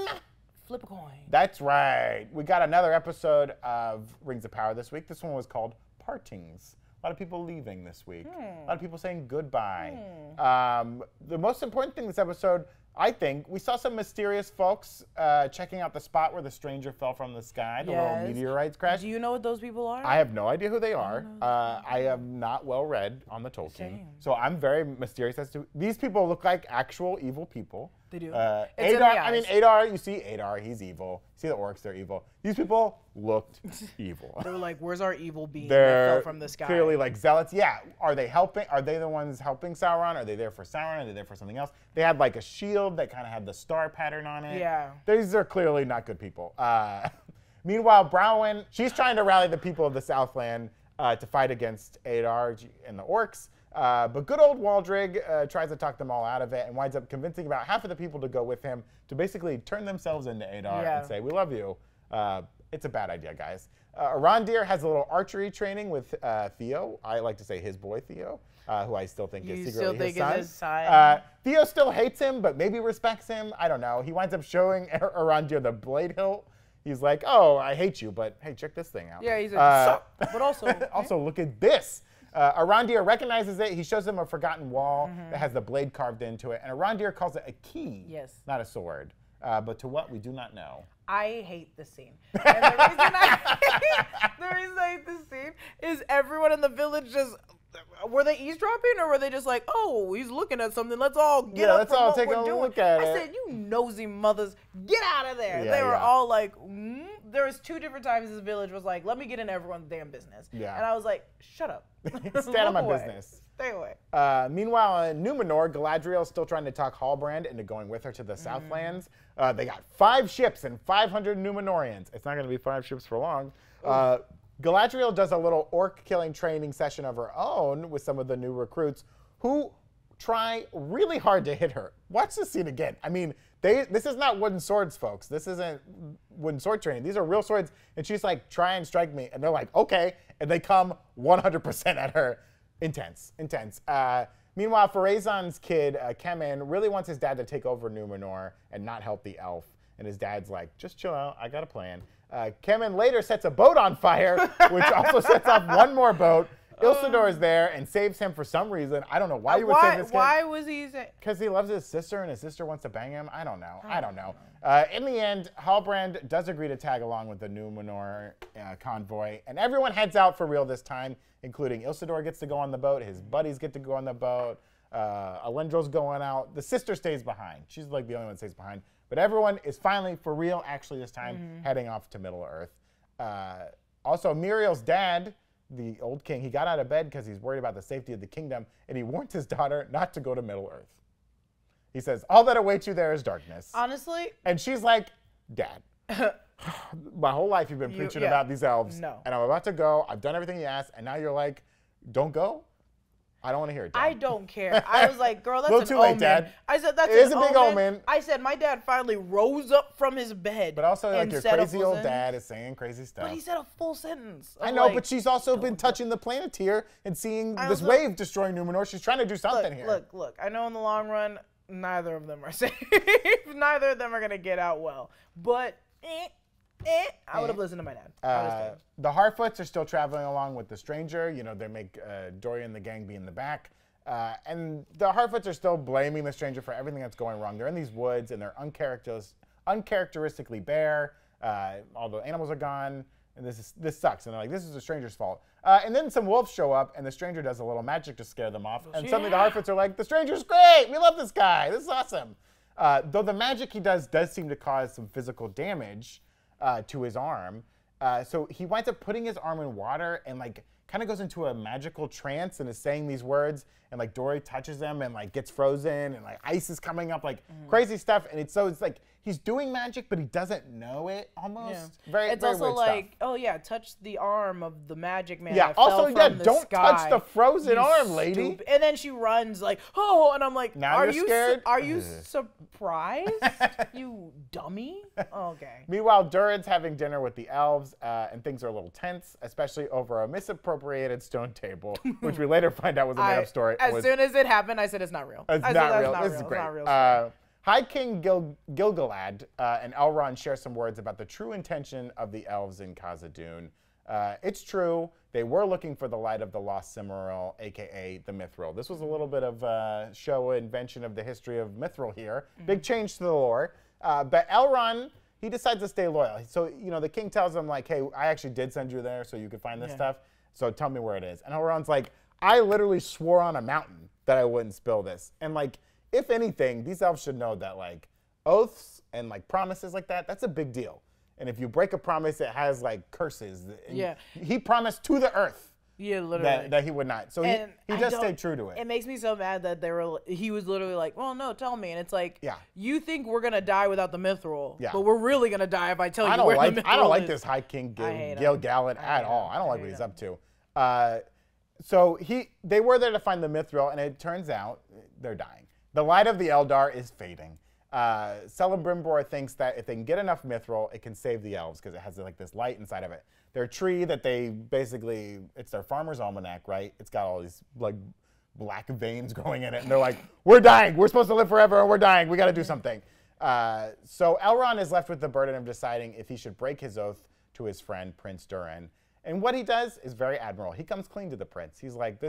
Flip a coin. That's right. We got another episode of Rings of Power this week. This one was called Partings. A lot of people leaving this week. A lot of people saying goodbye. The most important thing this episode, I think, we saw some mysterious folks checking out the spot where the stranger fell from the sky, the little meteorites crash. Do you know what those people are? I have no idea who they are. I am not well read on the Tolkien. So I'm very mysterious as to, these people look like actual evil people. They do. Adar, I mean, Adar, you see Adar, he's evil. You see the orcs, they're evil. These people looked evil. They were like, where's our evil being that fell from the sky? Clearly like zealots. Yeah, are they helping? Are they the ones helping Sauron? Are they there for Sauron? Are they there for something else? They had like a shield that kind of had the star pattern on it. Yeah. These are clearly not good people. Meanwhile, Browyn, she's trying to rally the people of the Southland to fight against Adar and the orcs. But good old Waldrig tries to talk them all out of it and winds up convincing about half of the people to go with him to basically turn themselves into Adar and say, we love you. It's a bad idea, guys. Arondir has a little archery training with Theo. I like to say his boy Theo, who I still think is secretly his son. Theo still hates him, but maybe respects him. I don't know. He winds up showing Arondir the blade hilt. He's like, oh, I hate you, but hey, check this thing out. Yeah, he's like, but also, also look at this. Arondir recognizes it. He shows them a forgotten wall that has the blade carved into it. And Arondir calls it a key, not a sword. But to what, we do not know. I hate this scene. And the, reason I hate this scene is everyone in the village just, were they eavesdropping or were they just like, oh, he's looking at something. Let's all get up from what we're doing. Look at I said, you nosy mothers, get out of there. They were all like, There was two different times this village was like, let me get in everyone's damn business. And I was like, shut up. Stay out of my business. Stay away. Meanwhile, in Númenor, Galadriel's still trying to talk Halbrand into going with her to the Southlands. They got 5 ships and 500 Númenorians. It's not going to be 5 ships for long. Galadriel does a little orc killing training session of her own with some of the new recruits who try really hard to hit her. Watch this scene again. I mean, this is not wooden swords, folks. This isn't wooden sword training. These are real swords. And she's like, try and strike me. And they're like, okay. And they come 100% at her. Intense, intense. Meanwhile, Farazan's kid, Kemen, really wants his dad to take over Númenor and not help the elf. And his dad's like, just chill out. I got a plan. Kemen later sets a boat on fire, which also sets off one more boat. Isildur is there and saves him for some reason. I don't know why you would save this kid. Why was he saved? Because he loves his sister and his sister wants to bang him. I don't know. I don't know. In the end, Halbrand does agree to tag along with the Númenor convoy, and everyone heads out for real this time, including Isildur gets to go on the boat, his buddies get to go on the boat, Elendril's going out. The sister stays behind. She's like the only one that stays behind. But everyone is finally, for real, actually this time, heading off to Middle-earth. Also, Muriel's dad the old king, he got out of bed because he's worried about the safety of the kingdom, and he warns his daughter not to go to Middle-earth. He says, all that awaits you there is darkness. Honestly? And she's like, Dad, my whole life you've been preaching about these elves, and I'm about to go, I've done everything you asked, and now you're like, don't go? I don't want to hear it, Dad. I don't care. I was like, girl, that's a little too late, Dad. I said, that's an omen. It is a big omen. I said, my dad finally rose up from his bed. But also, like, your crazy old dad is saying crazy stuff. But he said a full sentence. I know, but she's also been touching the Planeteer and seeing this wave destroying Númenor. She's trying to do something here. Look, look, I know in the long run, neither of them are safe. Neither of them are going to get out well. But I would have listened to my dad. The Harfoots are still traveling along with the stranger. You know, they make Dorian and the gang be in the back. And the Harfoots are still blaming the stranger for everything that's going wrong. They're in these woods, and they're uncharacteristically bare. All the animals are gone, and this sucks. And they're like, this is the stranger's fault. And then some wolves show up, and the stranger does a little magic to scare them off. And suddenly the Harfoots are like, the stranger's great! We love this guy! This is awesome! Though the magic he does seem to cause some physical damage to his arm. So he winds up putting his arm in water and like kind of goes into a magical trance and is saying these words, and like Dory touches him and like gets frozen and like ice is coming up, like crazy stuff. And it's like he's doing magic but he doesn't know it almost. Yeah. Very, it's very also weird like stuff. Oh yeah, touch the arm of the magic man. Yeah, also yeah, don't touch the frozen arm, lady. And then she runs like, oh, and I'm like, now are you scared? Are you surprised? You dummy. Okay. Meanwhile, Durin's having dinner with the elves, and things are a little tense, especially over a misappropriated stone table, which we later find out was a made-up story. As soon as it happened, I said it's not real. It's not real. High King Gilgalad and Elrond share some words about the true intention of the elves in Khazad-dûm. It's true, they were looking for the light of the lost Cimmeril, aka the Mithril. This was a little bit of a show invention of the history of Mithril here. Big change to the lore. But Elrond, he decides to stay loyal. So, you know, the king tells him, like, hey, I actually did send you there so you could find this stuff, so tell me where it is. And Elrond's like, I literally swore on a mountain that I wouldn't spill this. And, like, if anything, these elves should know that, like, oaths and, like, promises like that, that's a big deal. And if you break a promise, it has, like, curses. And he promised to the earth. Yeah, literally. That he would not. So he just stayed true to it. It makes me so mad that he was literally like, well, no, tell me. And it's like, you think we're going to die without the Mithril, but we're really going to die if I tell you where the Mithril is. I don't like this High King Gilgalad at all. I don't like what he's up to. So they were there to find the Mithril, and it turns out they're dying. The light of the Eldar is fading. Celebrimbor thinks that if they can get enough Mithril, it can save the elves because it has like this light inside of it. Their tree that they basically, it's their farmer's almanac, right? It's got all these like black veins growing in it. And they're like, we're dying. We're supposed to live forever and we're dying. We got to do something. So Elrond is left with the burden of deciding if he should break his oath to his friend, Prince Durin. And what he does is very admirable. He comes clean to the prince. He's like,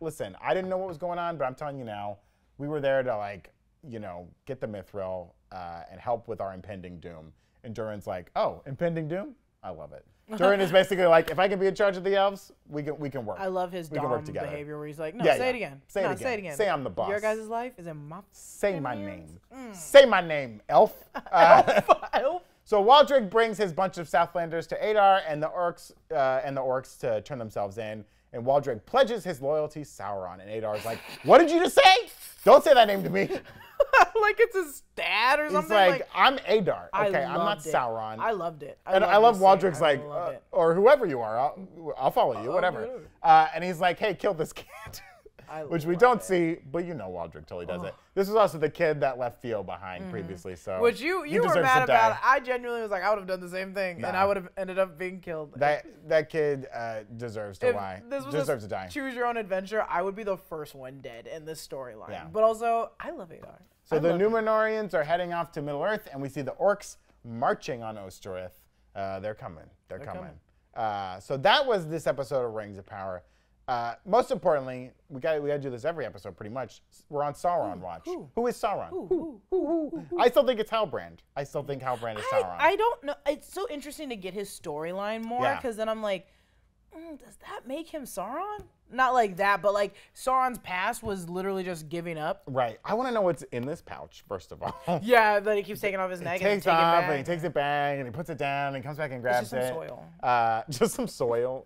listen, I didn't know what was going on, but I'm telling you now. We were there to, like, you know, get the Mithril and help with our impending doom. And Durin's like, oh, impending doom? I love it. Durin is basically like, if I can be in charge of the elves, we can work. I love his dom behavior where he's like, no, say it again. Say it again. Say I'm the boss. Your guys' life is in my Say my name, elf. Elf. So Waldrick brings his bunch of Southlanders to Adar and the orcs to turn themselves in. And Waldrick pledges his loyalty to Sauron. And Adar's like, what did you just say? Don't say that name to me. Like it's his dad or something. He's like, I'm Adar. Okay, I'm not Sauron. I loved it. And I love Waldrick's like, or whoever you are, I'll follow you, whatever. And he's like, hey, kill this kid. Which we don't see, but you know Waldrick till he does it. This was also the kid that left Theo behind previously, so which you were mad about. I genuinely was like, I would have done the same thing, and I would have ended up being killed. That kid deserves to die. Deserves to die. Choose your own adventure. I would be the first one dead in this storyline. Yeah. But also, I love Adar. So the Númenorians are heading off to Middle Earth, and we see the orcs marching on Ostarith. They're coming. They're coming. So that was this episode of Rings of Power. Most importantly, we gotta do this every episode pretty much. We're on Sauron watch. Who is Sauron? I still think it's Halbrand. I still think Halbrand is Sauron. I don't know. It's so interesting to get his storyline more because then I'm like, does that make him Sauron? Not like that, but like Sauron's past was literally just giving up. Right. I want to know what's in this pouch, first of all. Yeah, that he keeps taking off his neck. And he takes it back, and he puts it down, and he comes back and grabs it. Just some soil.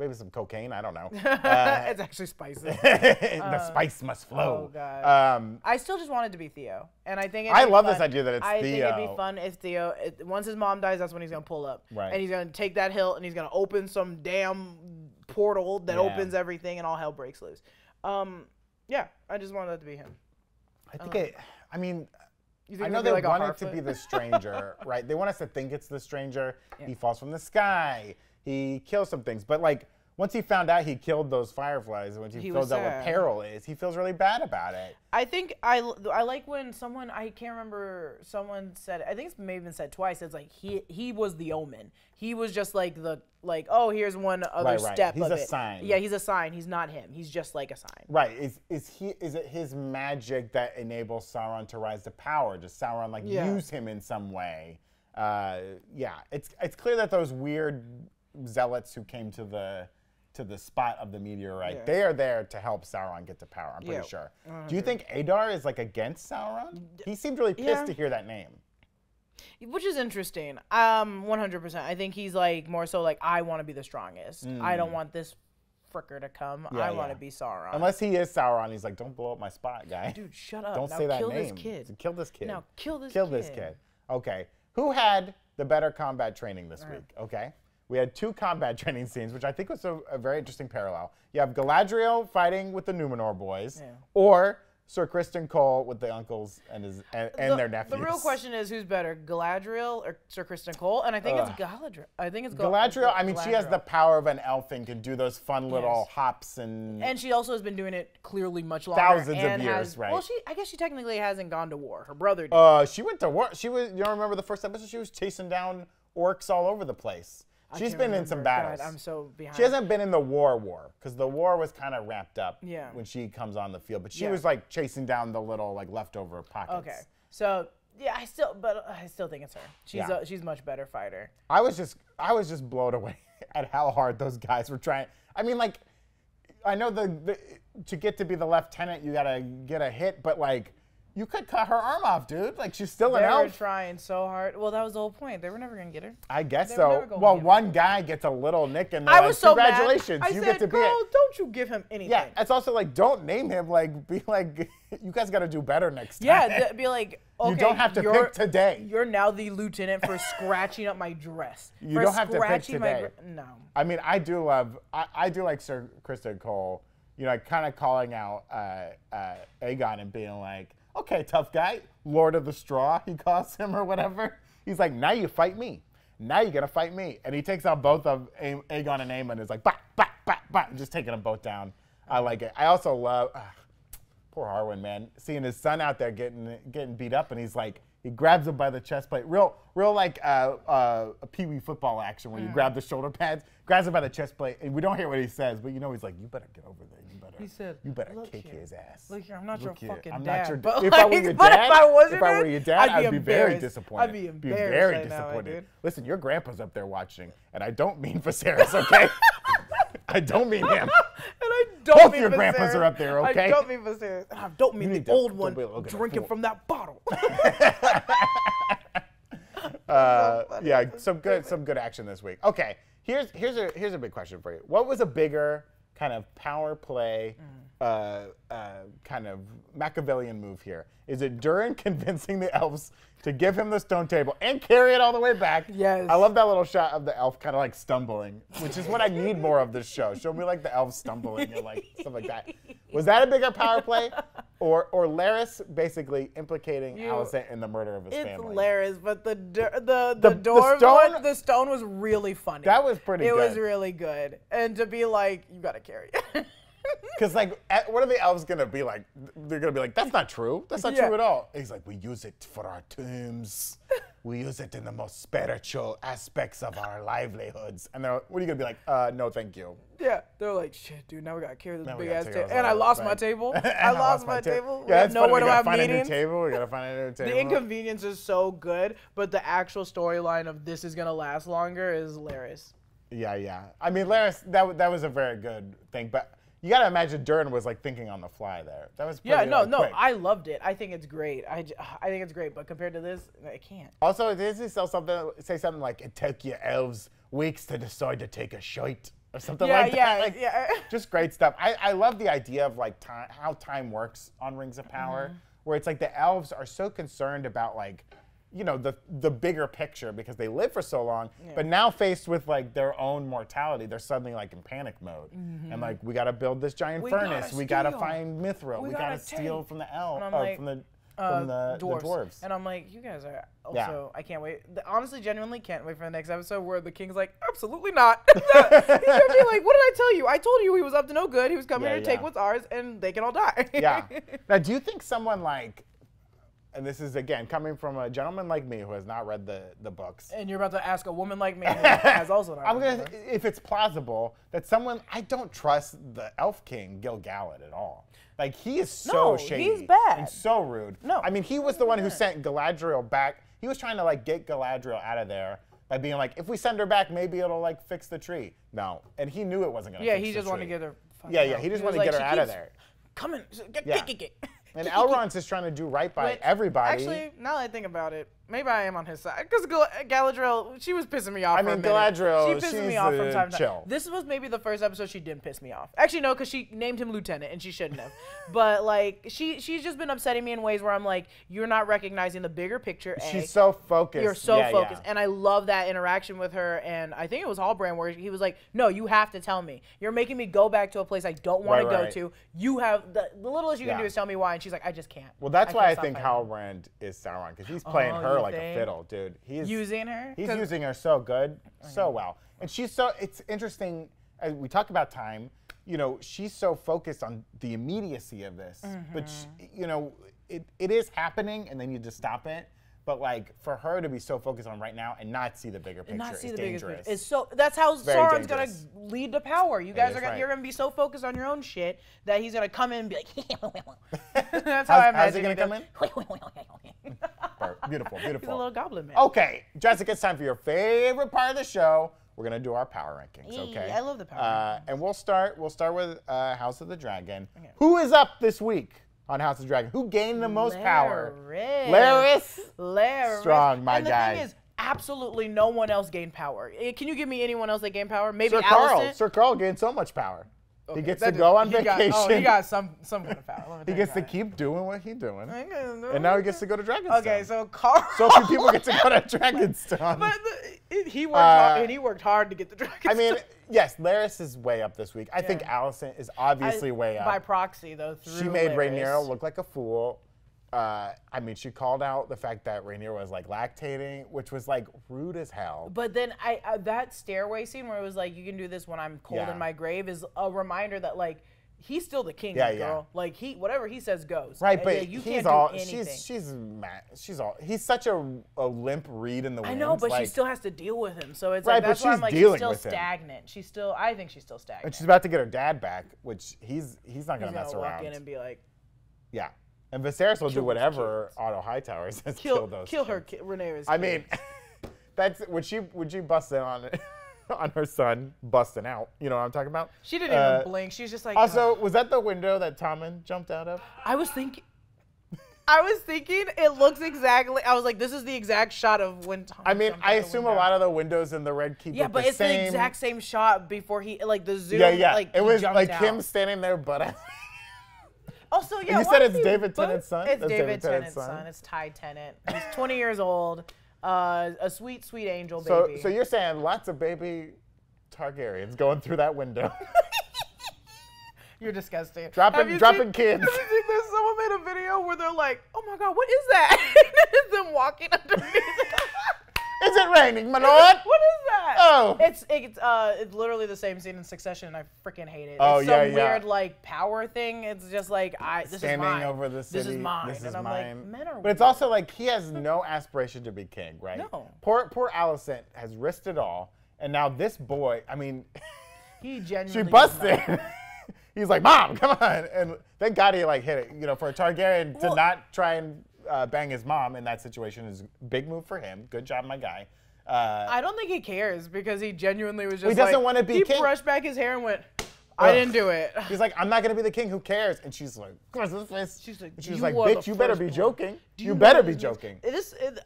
maybe some cocaine. I don't know. It's actually spices. The spice must flow. Oh God. I still just wanted to be Theo, and I think it'd be fun. This idea that it's Theo. I think it'd be fun if Theo, once his mom dies, that's when he's gonna pull up, right? And he's gonna take that hill, and he's gonna open some damn portal that opens everything, and all hell breaks loose. Yeah, I just wanted that to be him. I think I mean, I know they want it to be the stranger, right? They want us to think it's the stranger. Yeah. He falls from the sky. He kills some things. But like once he found out he killed those fireflies, and once he feels out what peril is, he feels really bad about it. I think I like when someone, I can't remember, someone said, I think it's maybe been said twice, it's like he was the omen. He was just like the, like, oh, here's one other step of it. He's a sign. Yeah, he's a sign. He's not him. He's just like a sign. Right. Is it his magic that enables Sauron to rise to power? Does Sauron like use him in some way? Yeah. It's clear that those weird zealots who came to the spot of the meteorite, they are there to help Sauron get to power. I'm pretty sure. Do you think Adar is like against Sauron? He seemed really pissed to hear that name. Which is interesting. 100%. I think he's like more so like, I want to be the strongest. I don't want this fricker to come. I want to be Sauron. Unless he is Sauron, he's like, don't blow up my spot, guy. Dude, shut up. Don't say that name. Kill this kid. Kill this kid. Now kill this kid. Kill this kid. Okay. Who had the better combat training this week? Okay. We had two combat training scenes, which I think was a very interesting parallel. You have Galadriel fighting with the Númenor boys, or Ser Criston Cole with the uncles and their nephews. The real question is, who's better, Galadriel or Ser Criston Cole? And I think it's Galadriel. I think it's Galadriel. I mean, Galadriel. She has the power of an elf and can do those fun little hops and. And she also has been doing it clearly much longer. Thousands of years, right? Well, I guess she technically hasn't gone to war. Her brother did. She went to war. She was. You don't remember the first episode? She was chasing down orcs all over the place. She's been in some battles. God, I'm so behind. She hasn't been in the war, because the war was kind of wrapped up when she comes on the field. But she was like chasing down the little like leftover pockets. Okay, so yeah, I still think it's her. She's much better fighter. I was just blown away at how hard those guys were trying. I mean, like, I know the to get to be the lieutenant, you gotta get a hit, but like. You could cut her arm off, dude. Like, she's still an elf. They were trying so hard. Well, that was the whole point. They were never going to get her. I guess so. Well, one guy gets a little nick and they're like, congratulations. I said, girl, don't you give him anything. Yeah, it's also like, don't name him. Like, be like, you guys got to do better next time. Yeah, be like, okay, you don't have to pick today. You're now the lieutenant for scratching up my dress. You don't have to pick today. No. I mean, I do love, I do like Ser Criston Cole, you know, like kind of calling out Aegon and being like, okay, tough guy, Lord of the Straw, he calls him or whatever. He's like, now you fight me. Now you're going to fight me. And he takes out both of Aegon and Aemon and is like, bah, bah, bah, bah, just taking them both down. I like it. I also love, poor Harwin, man, seeing his son out there getting beat up, and he's like, he grabs him by the chest plate. Real like a pee-wee football action where you grab the shoulder pads, grabs him by the chest plate, and we don't hear what he says, but you know he's like, you better get over there. You better. He said, you better kick his ass. Look here, I'm not your fucking dad. If I were your dad, I'd be very disappointed. I'd be embarrassed. Be very disappointed. Now, listen, your grandpa's up there watching, and I don't mean Viserys, okay? I don't mean him. Both your grandpas are up there, okay? I don't mean Viserys. I don't mean the old one drinking from that bottle. Yeah, some good action this week. Okay, here's a big question for you. What was a bigger kind of power play, kind of Machiavellian move here? Is it Durin convincing the elves to give him the stone table and carry it all the way back? Yes. I love that little shot of the elf kind of like stumbling, which is what I need more of this show. Show me like the elf stumbling and like stuff like that. Was that a bigger power play? Or Larys basically implicating Alicent in the murder of his family? It's Larys, but the stone was really funny. That was pretty good. It was really good. And to be like, you gotta carry it. Because, like, what are the elves going to be like? They're going to be like, that's not true. That's not true at all. He's like, we use it for our tombs. We use it in the most spiritual aspects of our livelihoods. And they're like, what are you going to be like? No, thank you. Yeah. They're like, shit, dude, now we got to carry this big-ass table. And I lost my table. I lost my table. Yeah, that's funny. We got to find a new table. We got to find a new table. The inconvenience is so good, but the actual storyline of this is going to last longer is Larys. Yeah, yeah. I mean, Larys, that was a very good thing, but... You gotta imagine Durin was like thinking on the fly there. That was pretty quick. I loved it. I think it's great. I think it's great, but compared to this, I can't. Also, did he say something like, it took you elves weeks to decide to take a shite? or something like that. Just great stuff. I love the idea of like time, how time works on Rings of Power, where it's like the elves are so concerned about like, you know, the bigger picture because they live for so long, but now faced with like their own mortality, they're suddenly like in panic mode and like, we got to build this giant furnace. We got to find mithril. We got to steal from the elves, like, from the dwarves. And I'm like, you guys are also, I can't wait. Honestly, genuinely can't wait for the next episode where the king's like, absolutely not. He's going to be like, what did I tell you? I told you he was up to no good. He was coming here to take what's ours and they can all die. Now, do you think someone like, and this is, again, coming from a gentleman like me who has not read the books. And you're about to ask a woman like me who has also not read the books. If it's plausible that someone, I don't trust the elf king, Gil-galad, at all. Like, he is so shady. He's bad. And so rude. No. I mean, he was the one who sent Galadriel back. He was trying to, like, get Galadriel out of there by being like, if we send her back, maybe it'll, like, fix the tree. No. And he knew it wasn't going to fix the tree. Yeah, he just wanted to get her. He just wanted to get her out of there. Come in. Get. And Elrond's just trying to do right by everybody. Actually, now that I think about it, maybe I am on his side. Because Galadriel, she was pissing me off. I mean, Galadriel, she's me off from time to time. This was maybe the first episode she didn't piss me off. Actually, no, because she named him lieutenant, and she shouldn't have. But, like, she's just been upsetting me in ways where I'm like, you're not recognizing the bigger picture. She's so focused. You're so focused. Yeah. And I love that interaction with her. And I think it was Halbrand where he was like, no, you have to tell me. You're making me go back to a place I don't want to go to. You have the littlest you can do is tell me why. And she's like, I just can't. Well, that's why I think Halbrand is Sauron, because he's playing her like a fiddle, dude. He's using her. He's using her so good, so well. And she's so, it's interesting, as we talk about time, you know, she's so focused on the immediacy of this, but she, you know, it is happening and then you just stop it. But like for her to be so focused on right now and not see the bigger picture is dangerous. It's so that's how Sauron's gonna lead to power. You guys are gonna, you're gonna be so focused on your own shit that he's gonna come in and be like. That's how I imagine. How's he gonna come in? Beautiful, beautiful. He's a little goblin man. Okay, Jessica, it's time for your favorite part of the show. We're gonna do our power rankings. Okay. I love the power rankings. And we'll start with House of the Dragon. Okay. Who is up this week? On House of Dragon, who gained the most power? Larys Strong, my guy. And the thing is, absolutely no one else gained power. Can you give me anyone else that gained power? Maybe Alicent? Ser Qarl gained so much power. Okay, he gets to go on vacation. He got some kind of power. He gets to keep doing what he's doing. And now he gets to go to Dragonstone. Okay, so Carl. So few people get to go to Dragonstone. But he worked hard, and he worked hard to get the Dragonstone. I mean, yes, Larys is way up this week. I think Alicent is obviously way up. By proxy, though, through She made Rhaenyra look like a fool. I mean, she called out the fact that Rhaenyra was like lactating, which was like rude as hell. But then that stairway scene where it was like, you can do this when I'm cold in my grave is a reminder that like, he's still the king, girl. Like whatever he says goes. Right, and, but yeah, you can't do anything. She's he's such a limp reed in the wind. I know, but like, she still has to deal with him. So it's like that's why I'm like, she's still stagnant. I think she's still stagnant. And she's about to get her dad back, which he's not gonna mess around. He's gonna walk in and be like, and Viserys will do whatever Otto Hightower says. Kill her, Rhaenyra's. I mean, that's would she bust in on it? On her son busting out. You know what I'm talking about? She didn't even blink. She's just like. Also, was that the window that Tommen jumped out of? I was thinking it looks exactly. I was like, this is the exact shot of when Tommen. I mean, I assume a lot of the windows in the Red Keep. Yeah, but it's the exact same shot before he like the zoom. Yeah, yeah. Like, it was like him standing there, but. Also, yeah. You said it's David Tennant's son. It's David Tennant's son. It's Ty Tennant. He's 20 years old. A sweet, sweet angel baby. So you're saying lots of baby Targaryens going through that window. You're disgusting. Dropping kids. Someone made a video where they're like, oh my God, what is that? It's them walking underneath. Is it raining, my lord? What is that? Oh. It's literally the same scene in Succession, and I freaking hate it. Oh, it's some weird, like, power thing. It's just like, this is mine. Standing over the city. This is mine. This is mine. Like, men are weird. But it's also like, he has no aspiration to be king, right? No. Poor Alicent has risked it all, and now this boy, I mean. He genuinely. She busted. He's like, Mom, come on. And thank God he, like, hit it. You know, for a Targaryen to not try and. Bang his mom in that situation is a big move for him. Good job, my guy. I don't think he cares because he genuinely was just like, he brushed back his hair and went, I didn't do it. He's like, I'm not gonna be the king. Who cares? And she's like, she's like, bitch, you better be joking. You better be joking.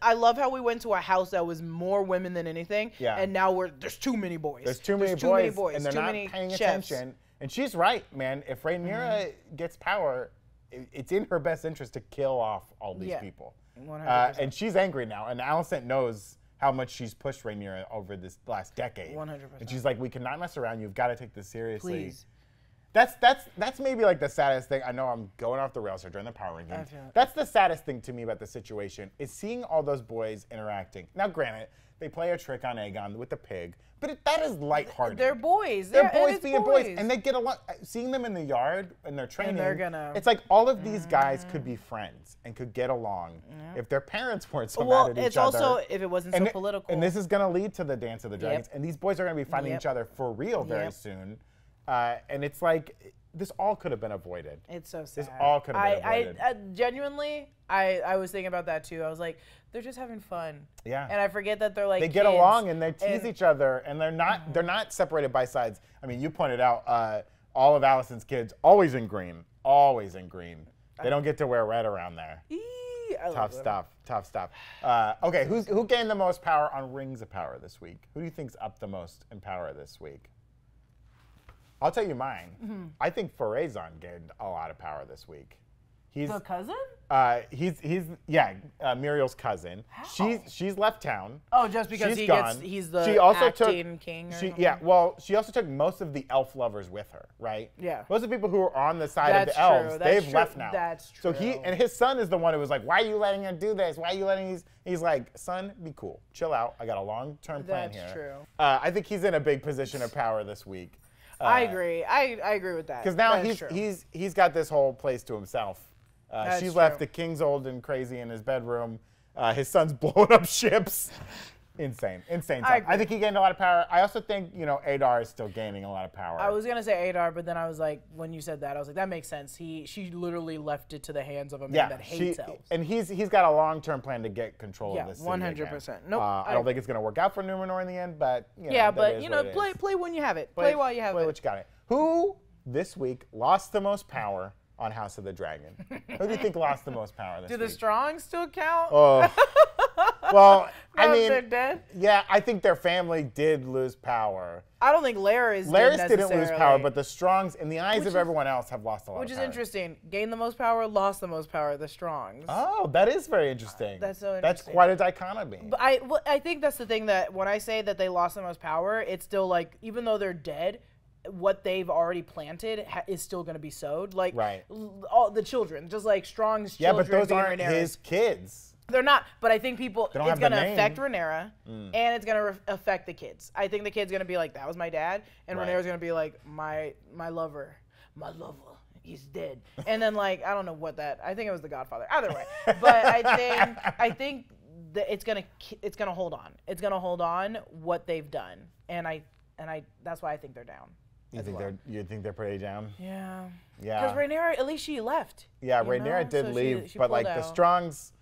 I love how we went to a house that was more women than anything. Yeah. And now there's too many boys. There's too many boys, and they're not paying attention. And she's right, man. If Rhaenyra gets power, it's in her best interest to kill off all these people. 100%. And she's angry now. And Alicent knows how much she's pushed Rhaenyra over this last decade. 100%. And she's like, we cannot mess around. You've got to take this seriously. Please. That's maybe like the saddest thing. I know I'm going off the rails here during the power ranking. That's the saddest thing to me about the situation is seeing all those boys interacting. Now, granted, they play a trick on Aegon with the pig, but that is lighthearted. They're boys. They're boys being boys, and they get along. Seeing them in the yard and their training, and it's like all of these guys could be friends and could get along if their parents weren't so mad at each other. Well, it's also if it wasn't so political. And this is going to lead to the Dance of the Dragons, and these boys are going to be fighting each other for real very soon. And it's like, this all could have been avoided. It's so sad. This all could have been avoided. I genuinely was thinking about that too. I was like, they're just having fun. Yeah. And I forget that they're like kids. They get along and they tease each other and they're not separated by sides. I mean, you pointed out all of Allison's kids, always in green, always in green. They don't get to wear red around there. Tough stuff. Okay, who gained the most power on Rings of Power this week? Who do you think's up the most in power this week? I'll tell you mine. I think Farazan gained a lot of power this week. He's the cousin? He's Muriel's cousin. How? She's left town. Oh, just because he's the acting king. She also took most of the elf lovers with her, right? Yeah. Most of the people who were on the side of the elves, they've left now. That's true. So his son is the one who was like, "Why are you letting her do this? Why are you letting these?" He's like, "Son, be cool, chill out. I got a long-term plan here." That's true. I think he's in a big position of power this week. I agree. I agree with that. Because now he's got this whole place to himself. She's left the king's old and crazy in his bedroom. His son's blowing up ships. Insane. I think he gained a lot of power. I also think, Adar is still gaining a lot of power. I was gonna say Adar, but then I was like, when you said that, I was like, that makes sense. She literally left it to the hands of a man that hates elves. And he's got a long-term plan to get control of this city. 100%. Nope. I don't think it's gonna work out for Númenor in the end, but play when you have it. Play while you have it. Play what you got it. Who this week lost the most power on House of the Dragon? Who do you think lost the most power this week? Do the Strongs still count? Oh. Well, I mean, they're dead? Yeah, I think their family did lose power. I don't think Larys didn't lose power, but the Strongs, in the eyes of everyone else, have lost a lot of power. Which is interesting. Gained the most power, lost the most power, the Strongs. Oh, that is very interesting. That's so interesting. That's quite a dichotomy. But I think that's the thing that when I say that they lost the most power, it's still like, even though they're dead, what they've already planted is still going to be sowed. Like, all the children, just like Strong's children. Yeah, but those aren't his kids. They're not, but I think it's going to affect Rhaenyra, and it's going to affect the kids. I think the kid's going to be like, that was my dad, and Rhaenyra's going to be like, my lover, he's dead. And then like, I don't know what that, I think it was The Godfather, either way. But I think that it's going to hold on. It's going to hold on what they've done, and that's why I think they're down. You think they're pretty down? Yeah. Yeah. Because Rhaenyra, at least she left. Yeah, Rhaenyra did leave, but like the Strongs,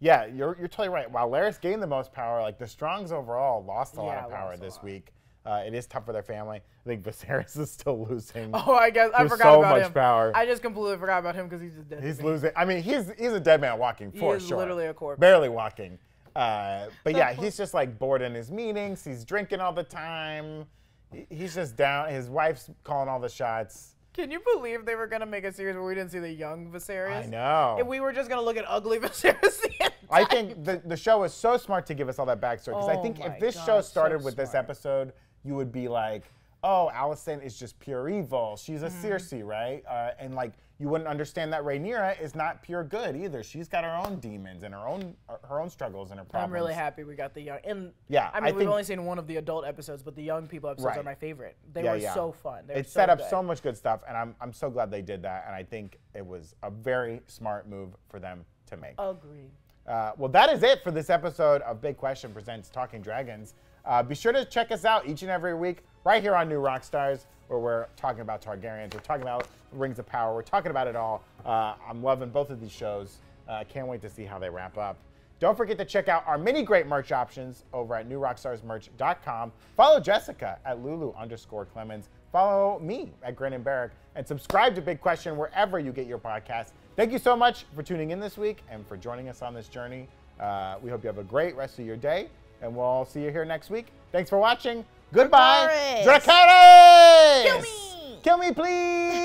yeah, you're totally right. While Larys gained the most power, like the Strongs overall lost a lot of power this week. It is tough for their family. I think Viserys is still losing. Oh, I guess I forgot about him. So much power. I just completely forgot about him because he's just dead. He's losing. I mean, he's a dead man walking for sure. He's literally a corpse. Barely walking. But yeah, he's just like bored in his meetings. He's drinking all the time. He's just down. His wife's calling all the shots. Can you believe they were going to make a series where we didn't see the young Viserys? I know. And we were just going to look at ugly Viserys the entire I think the show is so smart to give us all that backstory. Because I think if this show started with this episode, you would be like, oh, Alicent is just pure evil. She's a Cersei, right? And like, you wouldn't understand that Rhaenyra is not pure good either. She's got her own demons and her own struggles and her problems. I'm really happy we got the young. And yeah, I mean, we've only seen one of the adult episodes, but the young people episodes are my favorite. They were so fun. It set up so much good stuff, and I'm so glad they did that. And I think it was a very smart move for them to make. Agreed. Well, that is it for this episode of Big Question Presents Talking Dragons. Be sure to check us out each and every week right here on New Rockstars, where we're talking about Targaryens, we're talking about Rings of Power, we're talking about it all. I'm loving both of these shows. I can't wait to see how they wrap up. Don't forget to check out our many great merch options over at newrockstarsmerch.com. Follow Jessica at Lulu_Clemens. Follow me at Grin and Barrack. And subscribe to Big Question wherever you get your podcast. Thank you so much for tuning in this week and for joining us on this journey. We hope you have a great rest of your day. And we'll all see you here next week. Thanks for watching. Goodbye. Jacaerys! Kill me! Kill me, please!